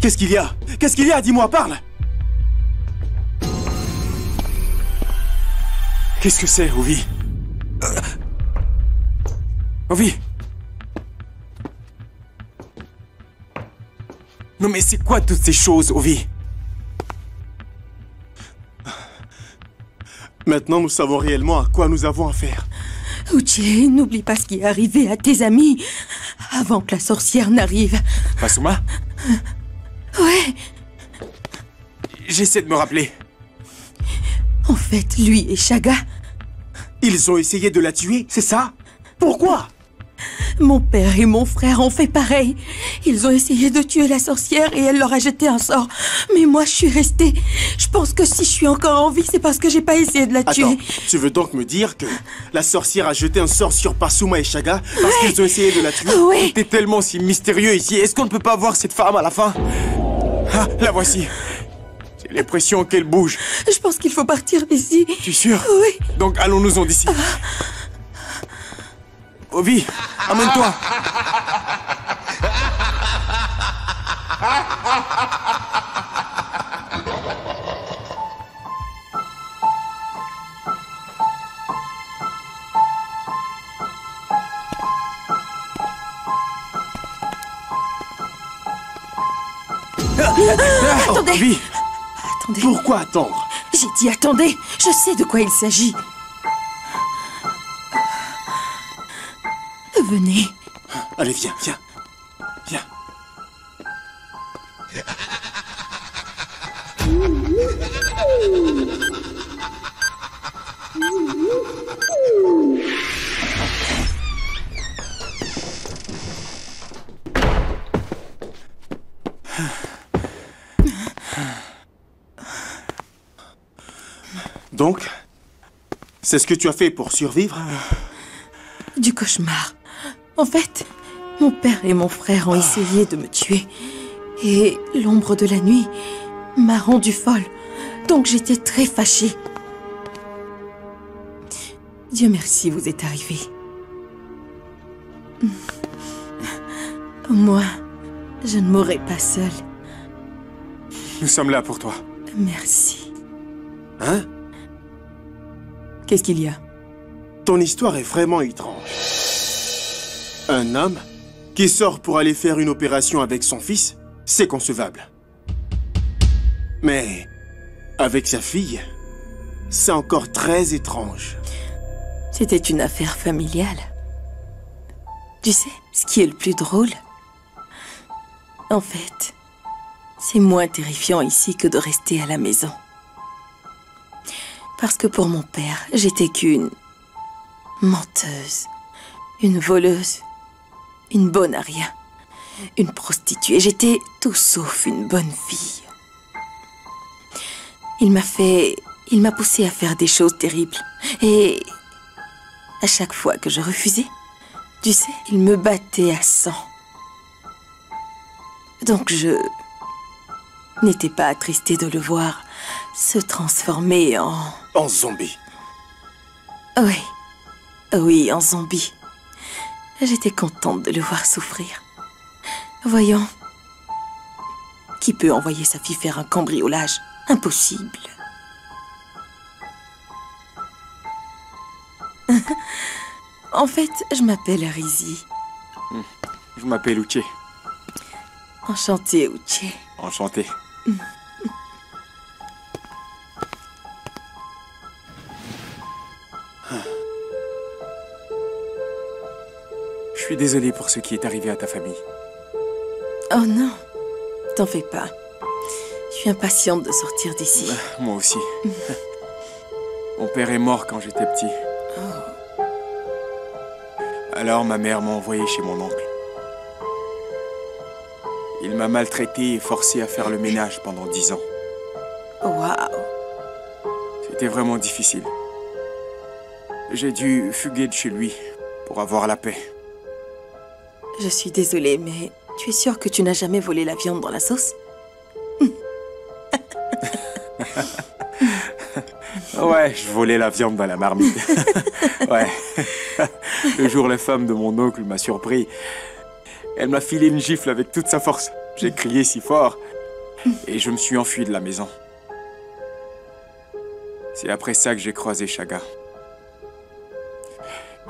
Qu'est-ce qu'il y a? Qu'est-ce qu'il y a? Dis-moi, parle. Qu'est-ce que c'est, Ovi? Ovi? Non mais c'est quoi toutes ces choses, Ovi? Maintenant, nous savons réellement à quoi nous avons affaire. Uche, n'oublie pas ce qui est arrivé à tes amis, avant que la sorcière n'arrive. Pasuma? Ouais. J'essaie de me rappeler. En fait, lui et Chaga... Ils ont essayé de la tuer, c'est ça? Pourquoi? Mon père et mon frère ont fait pareil. Ils ont essayé de tuer la sorcière et elle leur a jeté un sort. Mais moi, je suis restée. Je pense que si je suis encore en vie, c'est parce que j'ai pas essayé de la tuer. Attends, tu veux donc me dire que la sorcière a jeté un sort sur Pasuma et Chaga parce ouais. qu'ils ont essayé de la tuer? Oui. T'es tellement si mystérieux ici. Est-ce qu'on ne peut pas voir cette femme à la fin? Ah, la voici. J'ai l'impression qu'elle bouge. Je pense qu'il faut partir d'ici. Tu es sûr? Oui. Donc allons-nous-en d'ici. Ah. Ovi, amène-toi. Oh, attendez. Ovi. Attendez. Pourquoi attendre? J'ai dit attendez. Je sais de quoi il s'agit. Venez. Allez, viens, viens. Viens. Donc, c'est ce que tu as fait pour survivre? Du cauchemar. En fait, mon père et mon frère ont ah. essayé de me tuer. Et l'ombre de la nuit m'a rendue folle. Donc j'étais très fâchée. Dieu merci, vous êtes arrivés. Moi, je ne mourrai pas seule. Nous sommes là pour toi. Merci. Hein? Qu'est-ce qu'il y a? Ton histoire est vraiment étrange. Un homme qui sort pour aller faire une opération avec son fils, c'est concevable. Mais avec sa fille, c'est encore très étrange. C'était une affaire familiale. Tu sais, ce qui est le plus drôle, en fait, c'est moins terrifiant ici que de rester à la maison. Parce que pour mon père, j'étais qu'une menteuse, une voleuse. Une bonne à rien. Une prostituée. J'étais tout sauf une bonne fille. Il m'a fait... Il m'a poussée à faire des choses terribles. Et... à chaque fois que je refusais, tu sais, il me battait à sang. Donc je... n'étais pas attristée de le voir se transformer en... En zombie. Oui. Oui, en zombie. J'étais contente de le voir souffrir. Voyons. Qui peut envoyer sa fille faire un cambriolage? Impossible. En fait, je m'appelle Rissi. Je m'appelle Uche. Enchantée, Uche. Enchantée. Je suis désolée pour ce qui est arrivé à ta famille. Oh non, t'en fais pas. Je suis impatiente de sortir d'ici. Bah, moi aussi. Mmh. Mon père est mort quand j'étais petit. Oh. Alors ma mère m'a envoyé chez mon oncle. Il m'a maltraité et forcé à faire le ménage pendant dix ans. Waouh. C'était vraiment difficile. J'ai dû fuguer de chez lui pour avoir la paix. Je suis désolée, mais tu es sûre que tu n'as jamais volé la viande dans la sauce? Ouais, je volais la viande dans la marmite. Ouais. Le jour, la femme de mon oncle m'a surpris. Elle m'a filé une gifle avec toute sa force. J'ai crié si fort et je me suis enfui de la maison. C'est après ça que j'ai croisé Chaga.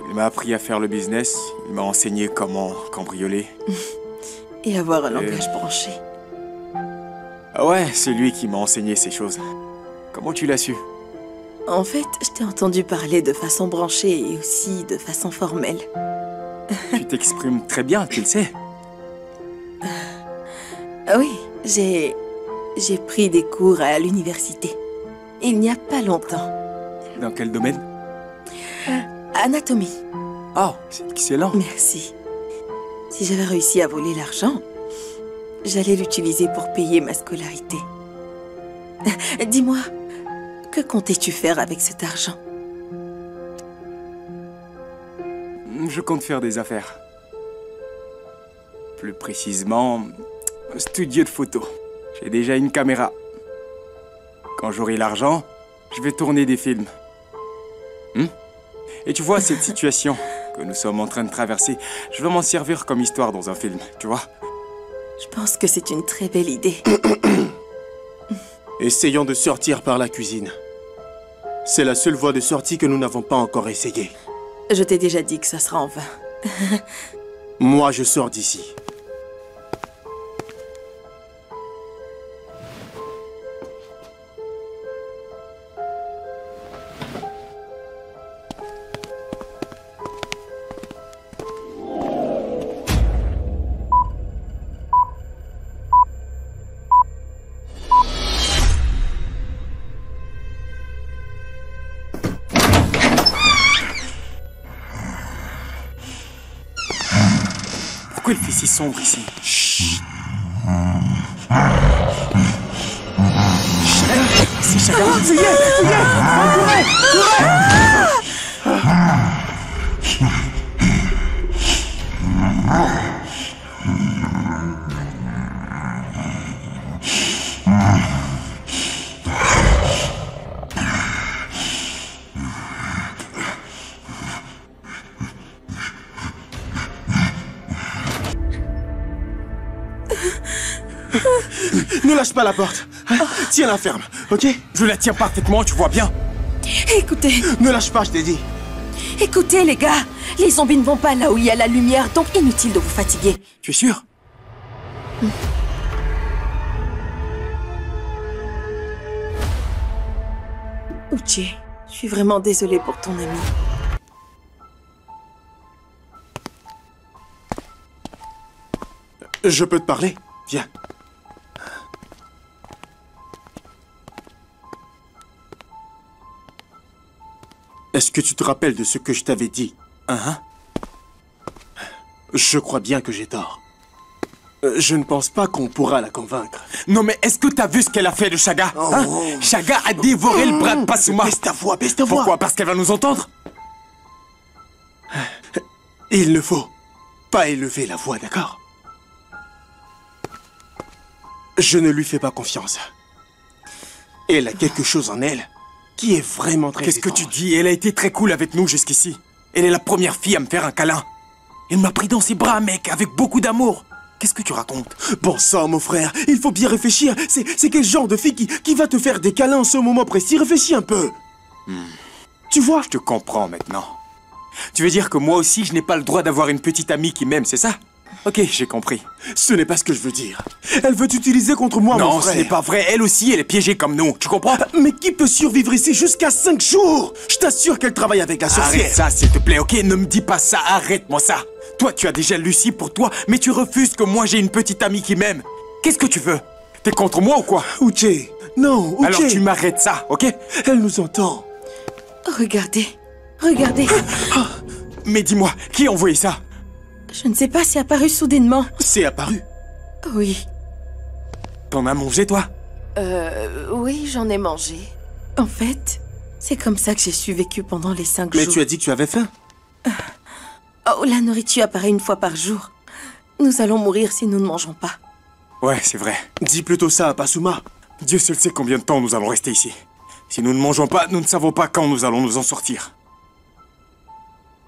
Il m'a appris à faire le business, il m'a enseigné comment cambrioler. Et avoir un langage euh... branché. Ah ouais, c'est lui qui m'a enseigné ces choses. Comment tu l'as su? En fait, je t'ai entendu parler de façon branchée et aussi de façon formelle. Tu t'exprimes très bien, tu le sais. Oui, j'ai... j'ai pris des cours à l'université. Il n'y a pas longtemps. Dans quel domaine? Anatomie. Oh, c'est excellent. Merci. Si j'avais réussi à voler l'argent, j'allais l'utiliser pour payer ma scolarité. Dis-moi, que comptais-tu faire avec cet argent? Je compte faire des affaires. Plus précisément, un studio de photo. J'ai déjà une caméra. Quand j'aurai l'argent, je vais tourner des films. Hmm? Et tu vois, cette situation que nous sommes en train de traverser, je veux m'en servir comme histoire dans un film, tu vois? Je pense que c'est une très belle idée. Essayons de sortir par la cuisine. C'est la seule voie de sortie que nous n'avons pas encore essayée. Je t'ai déjà dit que ça sera en vain. Moi, je sors d'ici. Pourquoi il fait si sombre ici? Chut. C'est Chaga. Fuyez, fuyez, courez, Ne lâche pas la porte. Hein? Oh. Tiens-la ferme, ok? Je la tiens parfaitement, tu vois bien. Écoutez. Ne lâche pas, je t'ai dit. Écoutez, les gars. Les zombies ne vont pas là où il y a la lumière, donc inutile de vous fatiguer. Tu es sûr? Mm. Uche, je suis vraiment désolée pour ton ami. Je peux te parler? Viens. Est-ce que tu te rappelles de ce que je t'avais dit? Hein? Je crois bien que j'ai tort. Je ne pense pas qu'on pourra la convaincre. Non mais est-ce que t'as vu ce qu'elle a fait de Chaga? Hein? Oh. Chaga a dévoré oh. le bras de Pasuma. Baisse ta voix, baisse ta voix. Pourquoi? Parce qu'elle va nous entendre? Il ne faut pas élever la voix, d'accord? Je ne lui fais pas confiance. Elle a quelque chose en elle qui est vraiment très... Qu'est-ce que tu dis? Elle a été très cool avec nous jusqu'ici. Elle est la première fille à me faire un câlin. Elle m'a pris dans ses bras, mec, avec beaucoup d'amour. Qu'est-ce que tu racontes? Bon sang, mon frère, il faut bien réfléchir. C'est quel genre de fille qui, qui va te faire des câlins en ce moment précis? Réfléchis un peu. Hmm. Tu vois? Je te comprends maintenant. Tu veux dire que moi aussi, je n'ai pas le droit d'avoir une petite amie qui m'aime, c'est ça? Ok, j'ai compris. Ce n'est pas ce que je veux dire. Elle veut t'utiliser contre moi, non, mon frère. Non, ce n'est pas vrai. Elle aussi, elle est piégée comme nous. Tu comprends? Mais qui peut survivre ici jusqu'à cinq jours? Je t'assure qu'elle travaille avec la sorcière. Arrête ça, s'il te plaît, ok? Ne me dis pas ça, arrête-moi ça. Toi, tu as déjà Lucie pour toi, mais tu refuses que moi j'ai une petite amie qui m'aime. Qu'est-ce que tu veux? T'es contre moi ou quoi? Uche, non, Uche. Alors tu m'arrêtes ça, ok? Elle nous entend. Regardez, regardez. Mais dis-moi, qui a envoyé ça? Je ne sais pas, c'est apparu soudainement. C'est apparu? Oui. T'en as mangé, toi? Euh... Oui, j'en ai mangé. En fait, c'est comme ça que j'ai survécu pendant les cinq jours. Mais tu as dit que tu avais faim? euh... Oh, la nourriture apparaît une fois par jour. Nous allons mourir si nous ne mangeons pas. Ouais, c'est vrai. Dis plutôt ça à Pasuma. Dieu seul sait combien de temps nous allons rester ici. Si nous ne mangeons pas, nous ne savons pas quand nous allons nous en sortir.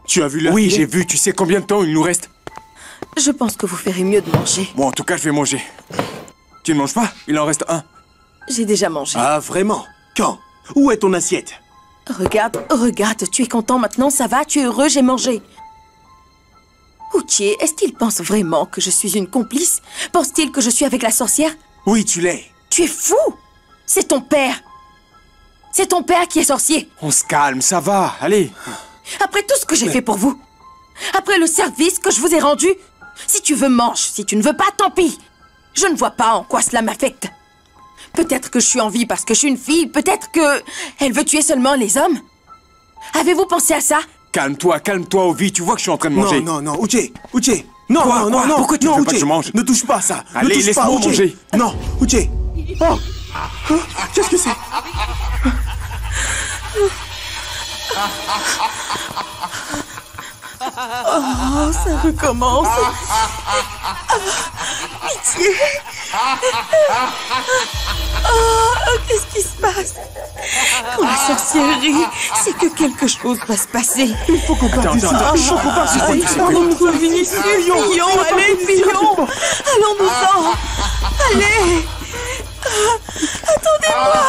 Tu as vu la... Oui, j'ai vu. Tu sais combien de temps il nous reste? Je pense que vous ferez mieux de manger. Bon, en tout cas, je vais manger. Tu ne manges pas? Il en reste un. J'ai déjà mangé. Ah, vraiment? Quand? Où est ton assiette? Regarde, regarde. Tu es content maintenant? Ça va? Tu es heureux? J'ai mangé. Uche, est-ce qu'il pense vraiment que je suis une complice? Pense-t-il que je suis avec la sorcière? Oui, tu l'es. Tu es fou? C'est ton père. C'est ton père qui est sorcier. On se calme, ça va. Allez. Après tout ce que j'ai fait pour vous, après le service que je vous ai rendu, si tu veux, mange. Si tu ne veux pas, tant pis. Je ne vois pas en quoi cela m'affecte. Peut-être que je suis en vie parce que je suis une fille. Peut-être que... elle veut tuer seulement les hommes. Avez-vous pensé à ça? Calme-toi, calme-toi, Ovi. Tu vois que je suis en train de manger. Non, non, non. Uche, Uche, Non, quoi, non, quoi, non, pourquoi tu non, veux Uche, pas que je mange? Ne touche pas ça. Allez, laisse-moi manger. Non, Uche. Oh, oh. Qu'est-ce que c'est? Oh, ça recommence. Ah, pitié. Oh, qu'est-ce qui se passe? Quand la sorcellerie, c'est que quelque chose va se passer. Il faut qu'on parte ici. Il faut qu'on parte ici. Allons-nous ici. Fuyons, allez, fuyons. Allons-nous-en. Allez. Attendez-moi.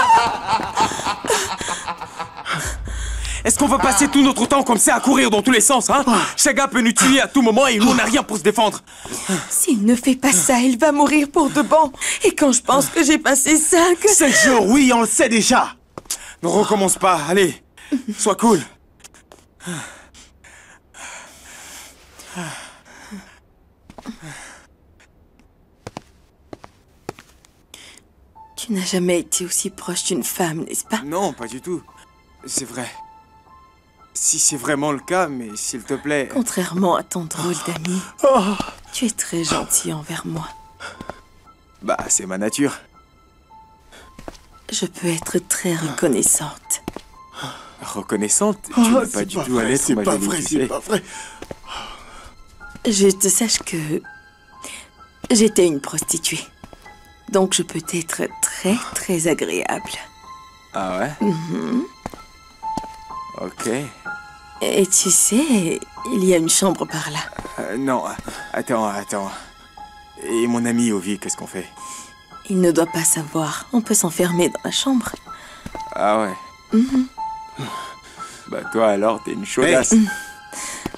Est-ce qu'on va passer tout notre temps comme ça à courir dans tous les sens, hein? Chaga peut nous tuer à tout moment et nous on n'a rien pour se défendre. S'il ne fait pas ça, il va mourir pour de bon. Et quand je pense que j'ai passé cinq... Cinq jours, oui, on le sait déjà. Ne recommence pas, allez. Sois cool. Tu n'as jamais été aussi proche d'une femme, n'est-ce pas? Non, pas du tout. C'est vrai. Si c'est vraiment le cas, mais s'il te plaît... Contrairement à ton drôle d'ami, tu es très gentil envers moi. Bah, c'est ma nature. Je peux être très reconnaissante. Reconnaissante? Tu n'es pas du tout à l'aise, c'est pas vrai, c'est pas vrai. Je te sache que... j'étais une prostituée. Donc je peux être très, très agréable. Ah ouais? Mm-hmm. Ok. Et tu sais, il y a une chambre par là. Euh, non, attends, attends. Et mon ami Ovi, qu'est-ce qu'on fait? Il ne doit pas savoir. On peut s'enfermer dans la chambre. Ah ouais. Mm-hmm. Bah toi alors, t'es une chaudasse. Hey.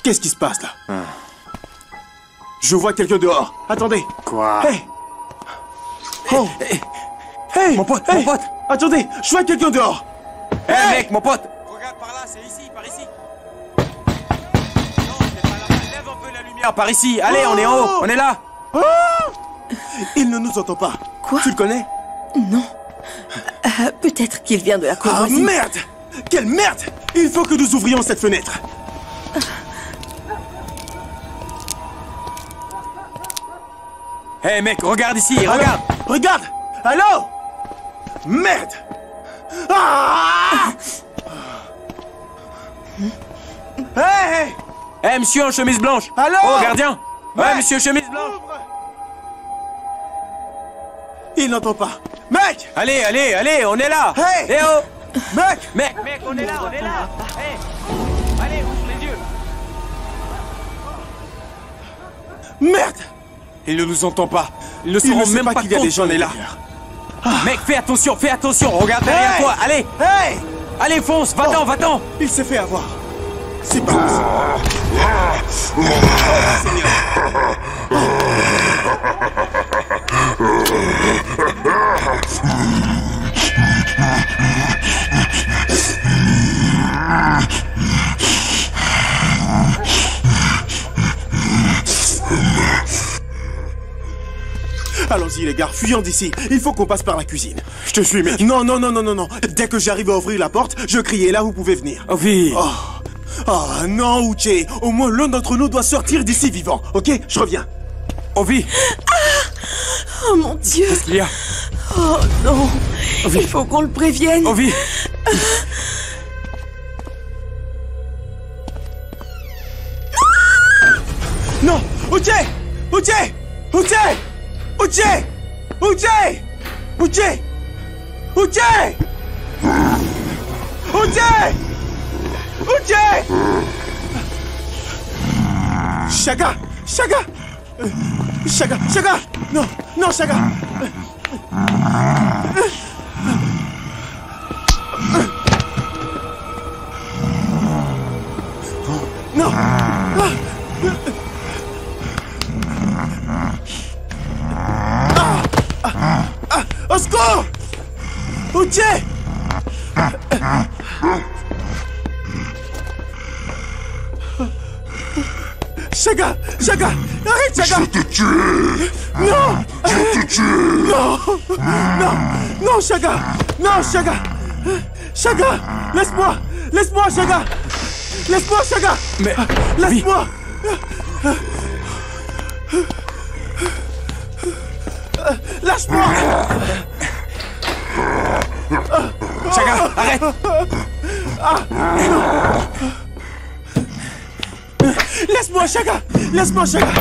Qu'est-ce qui se passe là? ah. Je vois quelqu'un dehors. Attendez. Quoi? Hey. Oh. Hey. Hey. Mon pote, hey. Mon pote. Attendez, je vois quelqu'un dehors. Hey, hey mec, mon pote. Par là, c'est ici, par ici. Non, c'est pas là. Lève un peu la lumière par ici. Allez, oh, on est en haut, on est là. Oh, il ne nous entend pas. Quoi? Tu le connais? Non. Euh, Peut-être qu'il vient de la cour. Ah merde! Quelle merde! Il faut que nous ouvrions cette fenêtre. Hé hey, mec, regarde ici, Allô? regarde. Regarde. Allô? Merde. Ah! Hé hey Hé hey, monsieur en chemise blanche. Allô? Oh gardien. Ouais, ouais monsieur chemise blanche. Il n'entend pas. Mec. Allez, allez, allez, on est là. Hé hey. hey, oh. Mec. Mec, mec, on est là, on est là. Hey. Allez, ouvre les yeux. Merde. Il ne nous entend pas. Ils ne se rendent même pas qu'il y a des gens là. Ah. Mec, fais attention, fais attention. Regarde derrière hey. toi. Allez. Hey. Allez, fonce, va-t'en, oh. va-t'en. Il s'est fait avoir. C'est pas possible. Oh, Seigneur. Oh. Allons-y les gars, fuyons d'ici. Il faut qu'on passe par la cuisine. Je te suis, mec. Non, non, non, non, non, non. Dès que j'arrive à ouvrir la porte, je crie et là, vous pouvez venir. Ovi. Oh. Oh non, Uche. Au moins l'un d'entre nous doit sortir d'ici vivant, ok? Je reviens. Ovi. Ah, oh mon Dieu. Qu'est-ce qu'il y a? Oh non. Ovi. Il faut qu'on le prévienne. Ovi. Ah. Non, Uche. Uche. Uche. Uche. Uche. Uche. Uche. Uche. Uche! Chaga! Chaga! Chaga! Chaga! Non! Non, Chaga! Non! Ah! Ah! Ah! Au secours! Uche! Chaga, Chaga, arrête Chaga. Je vais te tuer. Non. Je vais te tuer. Non. Non. Non Chaga. Non Chaga. Chaga, laisse-moi. Laisse-moi Chaga. Laisse-moi Chaga. Mais laisse-moi. Oui. Lâche-moi! Chaga, arrête! Laisse-moi, Chaga! Laisse-moi, Chaga!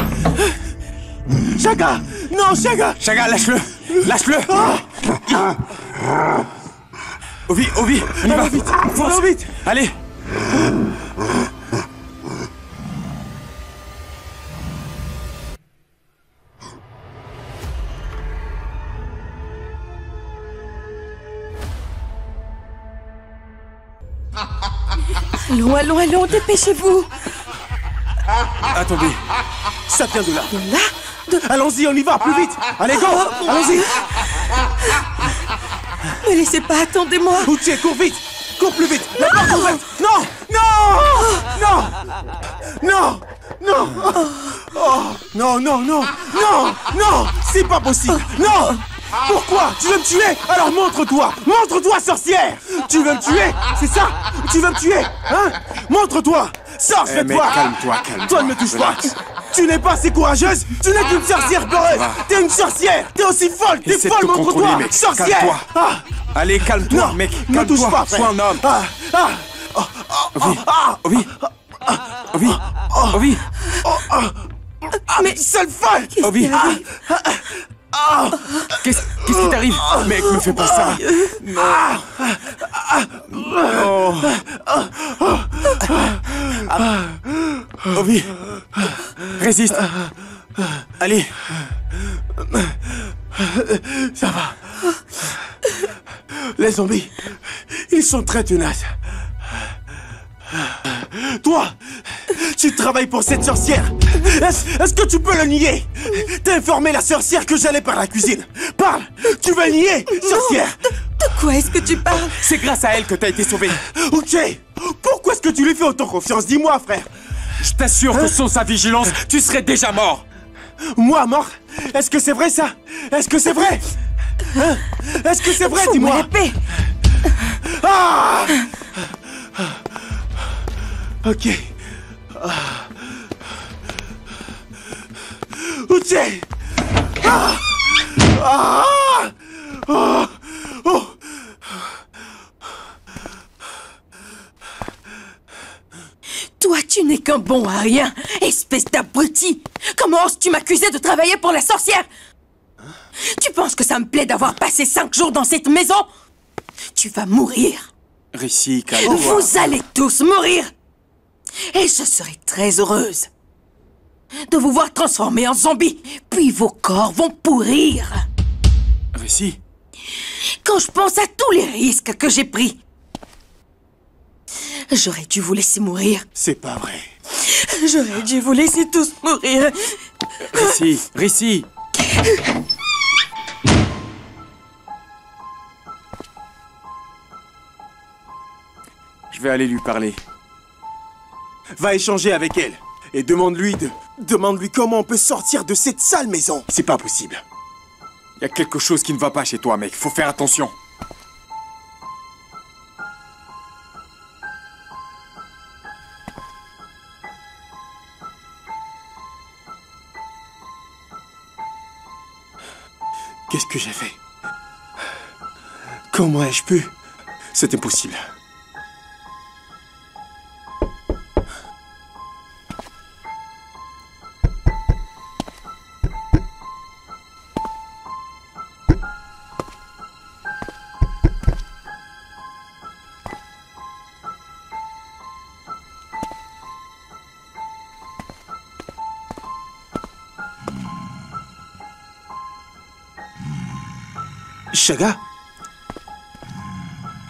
Chaga! Non, Chaga! Chaga, lâche-le! Lâche-le! Ovi, Ovi, on y va! Vite! Fonce vite! Allez! Allons, allons, allons, dépêchez-vous! Attendez, ça vient de là. De là de... Allons-y, on y va, plus vite! Allez, go! Oh, allons-y! Ne laissez pas, attendez-moi! Uche, cours vite! Cours plus vite! Non, non, cours vite. Non, non, non, non, non, oh, non, non, non, non, non, c'est pas possible, non! Pourquoi? Tu veux me tuer? Alors montre-toi! Montre-toi, sorcière! Tu veux me tuer? C'est ça? Tu veux me tuer? Hein? Montre-toi! Sors, fais-toi! Mais calme-toi, calme-toi! Toi, ne me touche pas! Tu n'es pas assez courageuse! Tu n'es qu'une sorcière peureuse! T'es une sorcière! T'es aussi folle! T'es folle, montre-toi! Sorcière! Allez, calme-toi, mec! Ne touche pas! Sois un homme! Ovi! Ovi! Ovi! Ovi! Mais sale folle! Ovi! Qu'est-ce qu'est-ce qui t'arrive? Mec, me fais pas ça! Non! Oh. Ovi! Résiste! Allez! Ça va! Les zombies, ils sont très tenaces! Toi, tu travailles pour cette sorcière. Est-ce est-ce que tu peux le nier? T'as informé la sorcière que j'allais par la cuisine. Parle. Tu vas le nier, non, sorcière. De, de quoi est-ce que tu parles? C'est grâce à elle que t'as été sauvée. Ok. Pourquoi est-ce que tu lui fais autant confiance? Dis-moi, frère. Je t'assure hein? que sans sa vigilance, tu serais déjà mort. Moi, mort? Est-ce que c'est vrai, ça? Est-ce que c'est vrai? Hein? Est-ce que c'est vrai? Dis-moi. Ah! Ok. Ah. Uche. Ah. Ah. Oh. Oh. Toi, tu n'es qu'un bon à rien, espèce d'abruti. Comment oses-tu m'accuser de travailler pour la sorcière? Hein? Tu penses que ça me plaît d'avoir passé cinq jours dans cette maison? Tu vas mourir. Rissi, calme-toi. Vous allez tous mourir. Et je serai très heureuse de vous voir transformer en zombie, puis vos corps vont pourrir. Rissi. Quand je pense à tous les risques que j'ai pris, j'aurais dû vous laisser mourir. C'est pas vrai. J'aurais dû vous laisser tous mourir. Rissi, Rissi. Je vais aller lui parler. Va échanger avec elle et demande-lui de... Demande-lui comment on peut sortir de cette sale maison. C'est pas possible. Il y a quelque chose qui ne va pas chez toi, mec. Faut faire attention. Qu'est-ce que j'ai fait? Comment ai-je pu? C'est impossible. Chaga?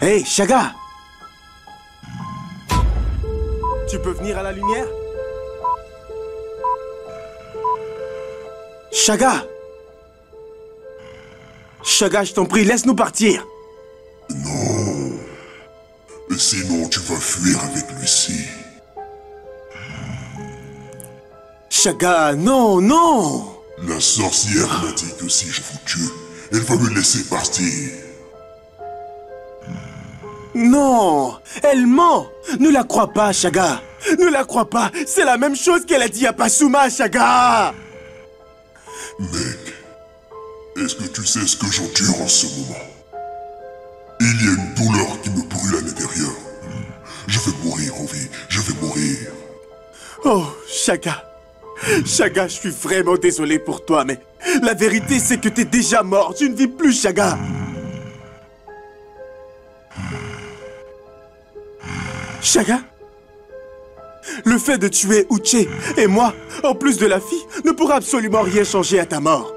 Hey, Chaga! Tu peux venir à la lumière? Chaga! Chaga, je t'en prie, laisse-nous partir! Non! Sinon, tu vas fuir avec Lucie. Chaga, non, non! La sorcière m'a dit que si je vous tue, elle va me laisser partir. Non, elle ment. Ne la crois pas, Chaga. Ne la crois pas. C'est la même chose qu'elle a dit à Pasuma, Chaga. Mec, Est-ce que tu sais ce que j'endure en ce moment? Il y a une douleur qui me brûle à l'intérieur. Je vais mourir, Ovi. Je vais mourir. Oh, Chaga. Chaga, je suis vraiment désolé pour toi, mais la vérité, c'est que t'es déjà mort. Tu ne vis plus, Chaga. Chaga, le fait de tuer Uche et moi, en plus de la fille, ne pourra absolument rien changer à ta mort.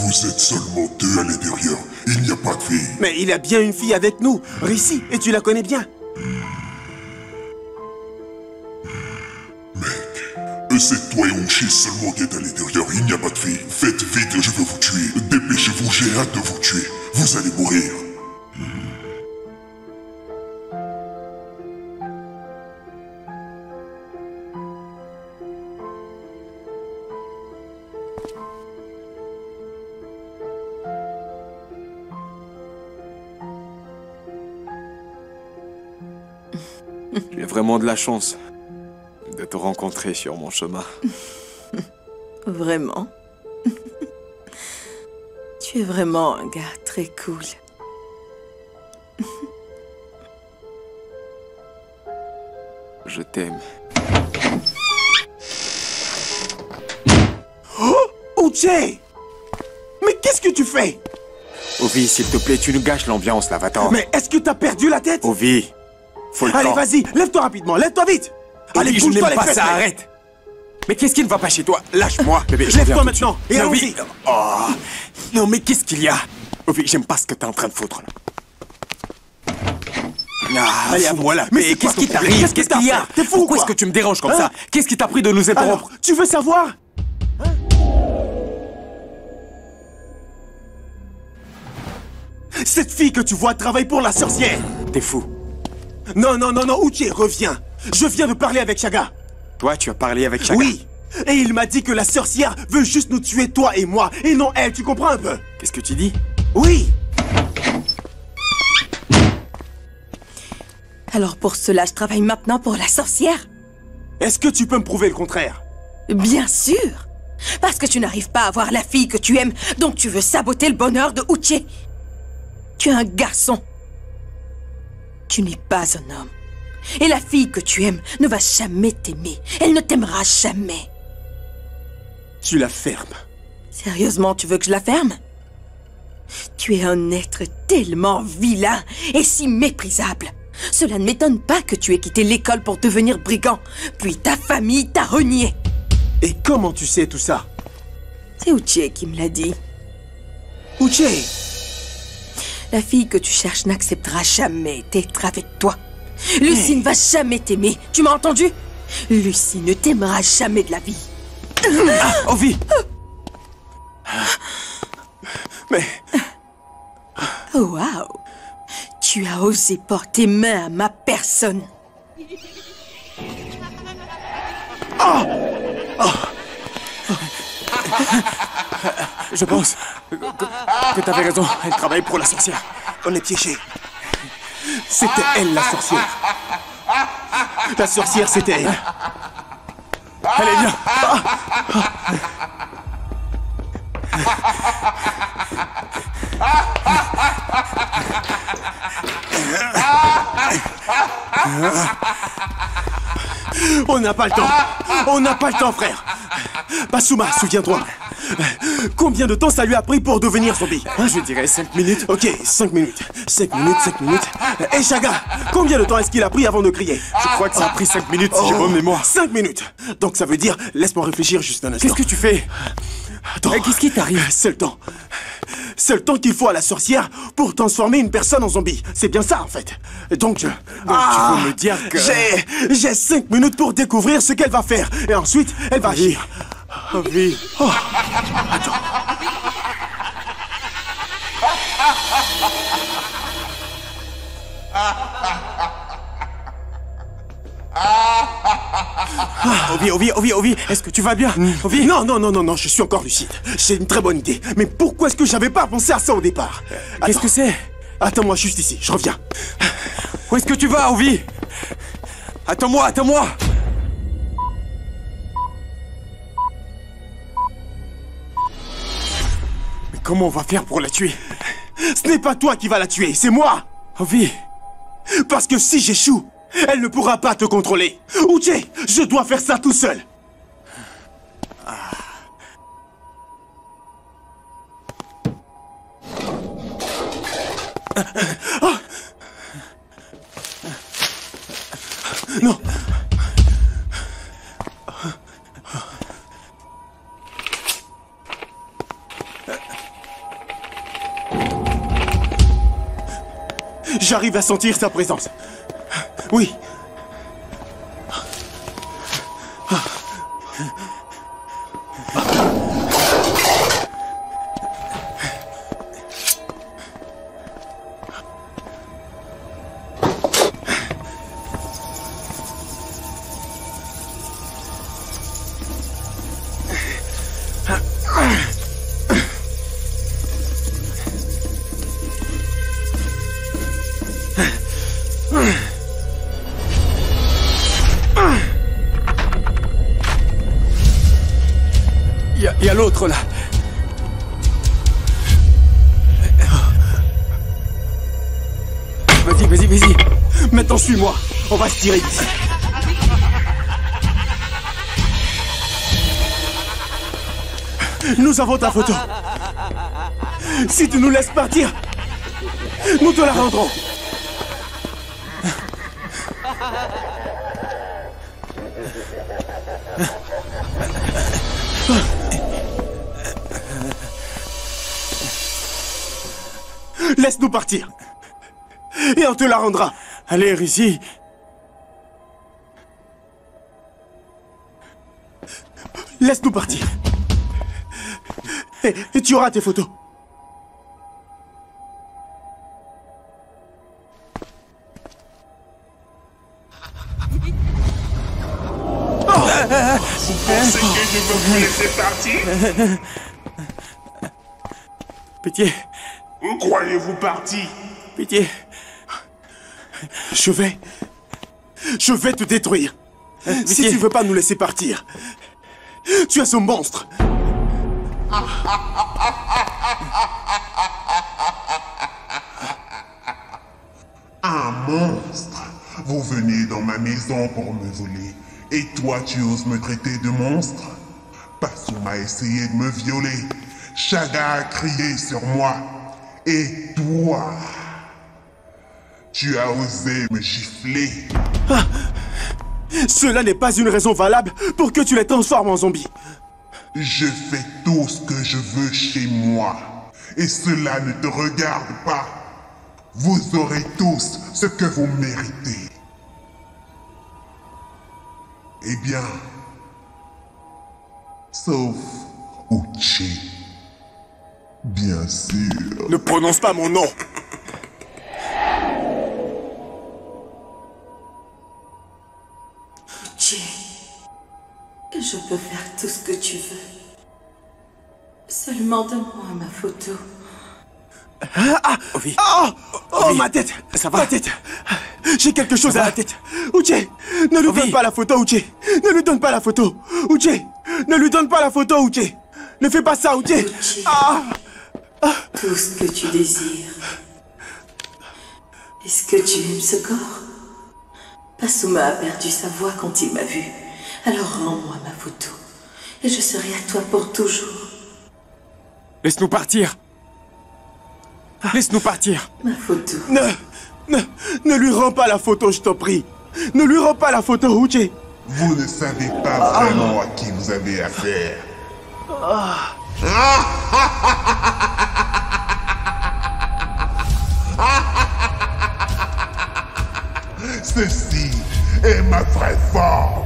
Vous êtes seulement deux à l'intérieur. Il n'y a pas de fille. Mais il y a bien une fille avec nous, Rissi, et tu la connais bien. Mec, c'est toi et Uche seulement qui êtes à l'intérieur. Il n'y a pas de fille. Faites vite, je veux vous tuer. Dépêchez-vous, j'ai hâte de vous tuer. Vous allez mourir. J'ai vraiment de la chance de te rencontrer sur mon chemin. Vraiment? Tu es vraiment un gars très cool. Je t'aime. Oh, Uche! Mais qu'est-ce que tu fais? Ovi, s'il te plaît, tu nous gâches l'ambiance, là, va-t'en. Mais est-ce que t'as perdu la tête? Ovi! Allez, vas-y, lève-toi rapidement, lève-toi vite. Allez, bouge-toi les fesses, ça, arrête. Mais qu'est-ce qui ne va pas chez toi? Lâche-moi, bébé. Lève-toi maintenant et allons-y. Oh, non, mais qu'est-ce qu'il y a? Ovi, j'aime pas ce que t'es en train de foutre, là. Ah, allez, voilà. Mais qu'est-ce qui t'arrive? Qu'est-ce qu'il y a? T'es fou? Pourquoi est-ce que tu me déranges comme ça? Qu'est-ce qui t'a pris de nous interrompre? Tu veux savoir? Cette fille que tu vois travaille pour la sorcière. T'es fou? Non, non, non, non, Uche, reviens. Je viens de parler avec Chaga. Toi, tu as parlé avec Chaga? Oui. Et il m'a dit que la sorcière veut juste nous tuer, toi et moi, et non elle, tu comprends un peu? Qu'est-ce que tu dis? Oui. Alors pour cela, je travaille maintenant pour la sorcière? Est-ce que tu peux me prouver le contraire? Bien sûr. Parce que tu n'arrives pas à avoir la fille que tu aimes, donc tu veux saboter le bonheur de Uche. Tu es un garçon. Tu n'es pas un homme. Et la fille que tu aimes ne va jamais t'aimer. Elle ne t'aimera jamais. Tu la fermes. Sérieusement, tu veux que je la ferme? Tu es un être tellement vilain et si méprisable. Cela ne m'étonne pas que tu aies quitté l'école pour devenir brigand. Puis ta famille t'a renié. Et comment tu sais tout ça? C'est Uche qui me l'a dit. Uche! La fille que tu cherches n'acceptera jamais d'être avec toi. Lucie hey. ne va jamais t'aimer. Tu m'as entendu? Lucie ne t'aimera jamais de la vie. Ah, Ovi! Mais... Waouh! Tu as osé porter main à ma personne. Oh! Oh! Je pense que, que t'avais raison. Elle travaille pour la sorcière. On est piégés. C'était elle, la sorcière. La sorcière, c'était elle. Allez, viens. Ah. On n'a pas le temps. On n'a pas le temps, frère. Pasuma, souviens-toi. Combien de temps ça lui a pris pour devenir zombie? Je dirais cinq minutes. Ok, cinq minutes. cinq minutes, cinq minutes. Et Chaga, combien de temps est-ce qu'il a pris avant de crier? Je crois que ça a pris cinq minutes, si j'ai bonne mémoire. cinq minutes. Donc ça veut dire, laisse-moi réfléchir juste un instant. Qu'est-ce que tu fais? Attends. Qu'est-ce qui t'arrive? C'est le temps. C'est le temps qu'il faut à la sorcière pour transformer une personne en zombie. C'est bien ça, en fait. Donc, je... Donc ah, tu veux me dire que... J'ai... J'ai cinq minutes pour découvrir ce qu'elle va faire. Et ensuite, elle va agir. Ovi. Oh. Attends. Ah. Ovi, Ovi, Ovi, Ovi, est-ce que tu vas bien? Mm. Ovi? Non, non, non, non, non, je suis encore lucide. J'ai une très bonne idée. Mais pourquoi est-ce que j'avais pas pensé à ça au départ? euh, Qu'est-ce que c'est? Attends-moi juste ici, je reviens. Où est-ce que tu vas, Ovi? Attends-moi, attends-moi. Comment on va faire pour la tuer? Ce n'est pas toi qui vas la tuer, c'est moi! Ovi! Parce que si j'échoue, elle ne pourra pas te contrôler! Uche, je dois faire ça tout seul! Ah. Ah. Ah. Non! J'arrive à sentir sa présence. Oui. Il y a l'autre là. Vas-y, vas-y, vas-y. Maintenant, suis-moi. On va se tirer d'ici. Nous avons ta photo. Si tu nous laisses partir, nous te la rendrons. Laisse-nous partir. Et on te la rendra. Allez, Rissi. Laisse-nous partir. Et, et tu auras tes photos. Oh, vous pensez que je peux vous laisser partir? Pitié. Où croyez-vous parti? Pitié. Je vais... Je vais te détruire. Euh, si tu veux pas nous laisser partir, tu es ce monstre. Un monstre? Vous venez dans ma maison pour me voler. Et toi, tu oses me traiter de monstre? Pasuma a essayé de me violer. Chaga a crié sur moi. Et toi, tu as osé me gifler. Ah, cela n'est pas une raison valable pour que tu les transformes en zombies. Je fais tout ce que je veux chez moi. Et cela ne te regarde pas. Vous aurez tous ce que vous méritez. Eh bien, sauf Uche. Bien sûr. Ne prononce pas mon nom. Jay, je peux faire tout ce que tu veux. Seulement donne-moi ma photo. Ah, ah, Ovi. Oh, oh Ovi. Ma tête. Ça va? Ma tête. J'ai quelque chose ça à va? La tête. Uche, ne lui Ovi. Donne pas la photo, Uche. Ne lui donne pas la photo, Uche. Ne lui donne pas la photo, Uche. Ne fais pas ça, Uche. Ah. Tout ce que tu désires. Est-ce que tu aimes ce corps? Pasuma a perdu sa voix quand il m'a vu. Alors rends-moi ma photo. Et je serai à toi pour toujours. Laisse-nous partir. Laisse-nous partir. Ma photo. Ne, ne, ne lui rends pas la photo, je t'en prie. Ne lui rends pas la photo, Uche. Vous ne savez pas vraiment à qui vous avez affaire. Ah. Ceci est ma vraie forme.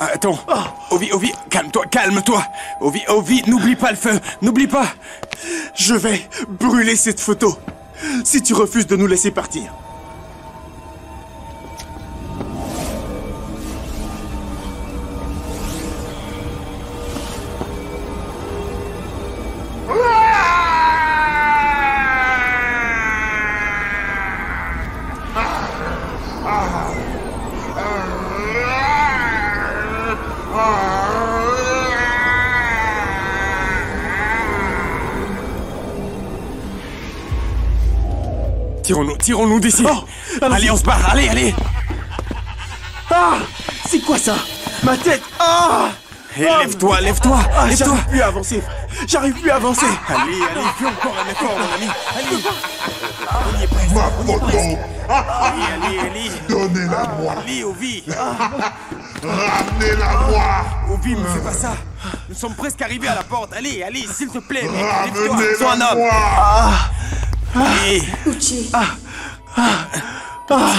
Attends, oh. Ovi, Ovi, calme-toi, calme-toi. Ovi, Ovi, n'oublie pas le feu, n'oublie pas. Je vais brûler cette photo si tu refuses de nous laisser partir. Tirons-nous, tirons-nous d'ici. Oh, allez, on se barre, allez, allez. Ah, c'est quoi ça? Ma tête. Ah, lève-toi, lève-toi. Ah, lève j'arrive plus à avancer. J'arrive plus à avancer. Allez, allez, fais encore un effort, mon ami. Allez. On y est presque. Ma photo. Allez, allez, allez. Donnez-la-moi. Allez, Ovi. Ramenez-la-moi. Ovi, ne fais pas ça. Nous sommes presque arrivés à la porte. Allez, allez, s'il te plaît, mec. Ramenez-la-moi. Sois un homme. Ah. Allez. Uche. Ah. Ah. Ah.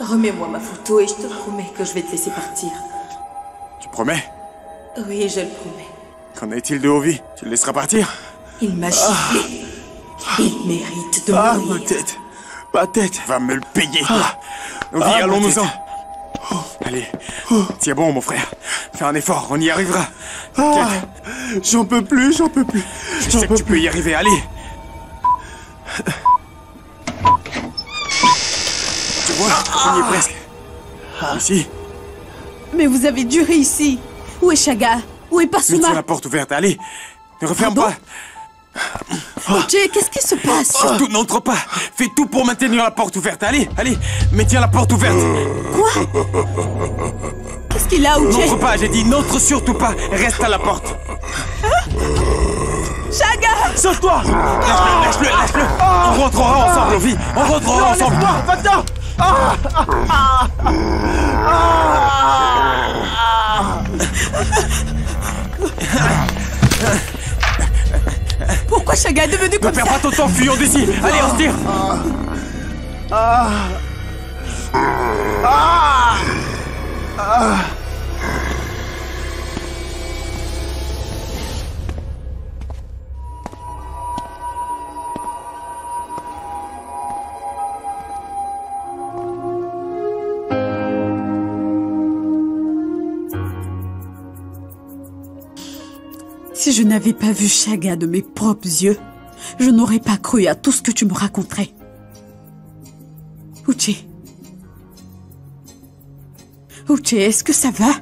Remets-moi ma photo et je te promets que je vais te laisser partir. Tu promets? Oui, je le promets. Qu'en est-il de Ovi? Tu le laisseras partir? Il m'a giflé. Ah. Il mérite de ah, mourir. Ah, ma tête. Ma tête. Va me le payer. Ah. Ovi, ah, allons-nous-en. Oh. Allez, oh. Tiens bon, mon frère. Fais un effort, on y arrivera. Ah. J'en peux plus, j'en peux plus. Je sais que tu peux y arriver, allez. Voilà, on y est presque. Ici. Mais vous avez duré ici. Où est Chaga? Où est Pasuma? Tiens la porte ouverte, allez. Ne referme Pardon pas. Uche, qu'est-ce qui se passe? Surtout n'entre pas. Fais tout pour maintenir la porte ouverte, allez, allez. Mais tiens la porte ouverte. Quoi? Qu'est-ce qu'il a, Uche? N'entre pas, j'ai dit, n'entre surtout pas. Reste à la porte. Chaga! Sauve-toi! Lâche-le, lâche-le, lâche-le. On rentrera ensemble, Ovi. On rentrera ensemble. Va-t'en. Ah, ah, ah, ah, ah. Pourquoi Chaga est devenu comme ça? Ne perds pas ton temps, fuyons d'ici. Allez, on se tire. Ah, ah, ah. Si je n'avais pas vu Chaga de mes propres yeux, je n'aurais pas cru à tout ce que tu me raconterais. Uche. Uche, est-ce que ça va?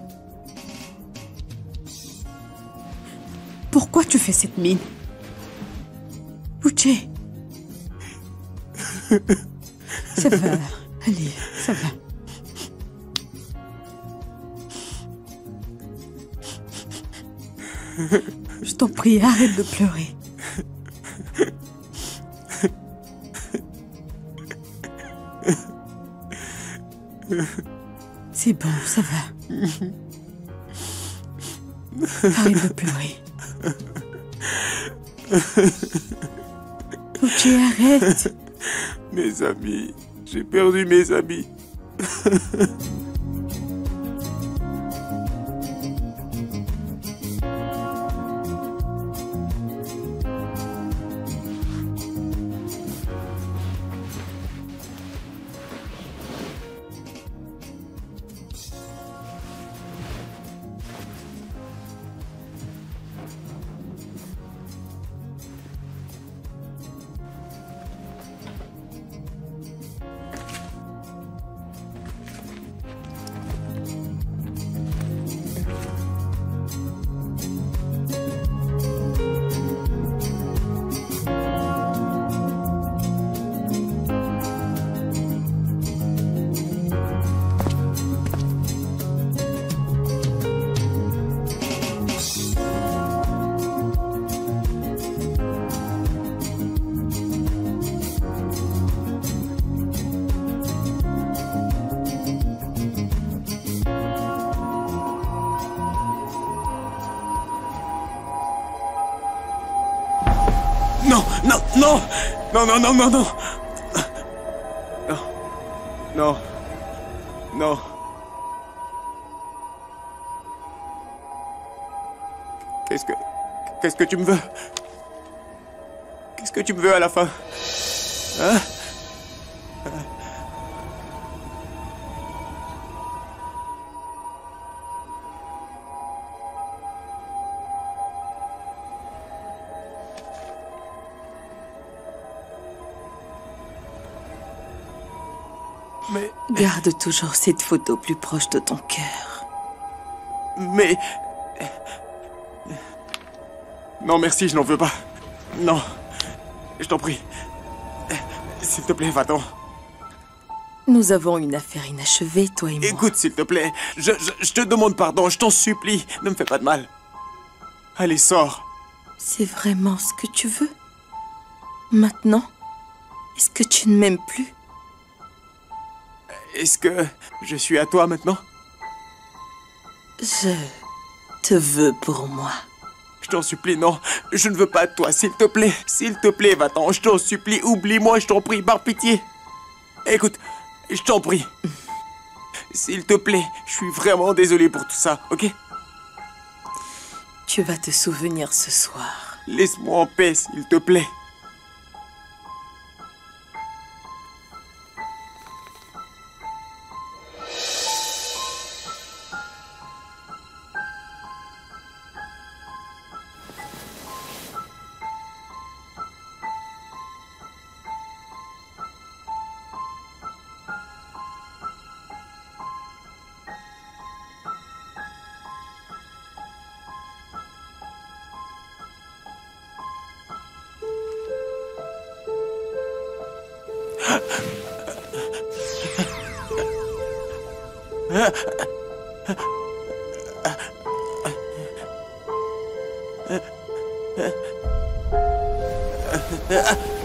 Pourquoi tu fais cette mine? Uche. Ça va, allez, ça va. Je t'en prie, arrête de pleurer. C'est bon, ça va. Arrête de pleurer. Ok, arrête. Mes amis, j'ai perdu mes amis. Non, non, non, non, non, non, non, non, non, non, qu'est-ce que, qu'est-ce que tu me veux? Qu'est-ce que tu me veux à la fin? Hein? Mais... Garde toujours cette photo plus proche de ton cœur. Mais... Non, merci, je n'en veux pas. Non, je t'en prie. S'il te plaît, va-t'en. Nous avons une affaire inachevée, toi et moi. Écoute, s'il te plaît. Je, je, je te demande pardon, je t'en supplie. Ne me fais pas de mal. Allez, sors. C'est vraiment ce que tu veux? Maintenant? Est-ce que tu ne m'aimes plus? Est-ce que je suis à toi maintenant? Je te veux pour moi. Je t'en supplie, non. Je ne veux pas de toi, s'il te plaît. S'il te plaît, va-t'en. Je t'en supplie, oublie-moi, je t'en prie, par pitié. Écoute, je t'en prie. S'il te plaît, je suis vraiment désolé pour tout ça, ok? Tu vas te souvenir ce soir. Laisse-moi en paix, s'il te plaît. Ah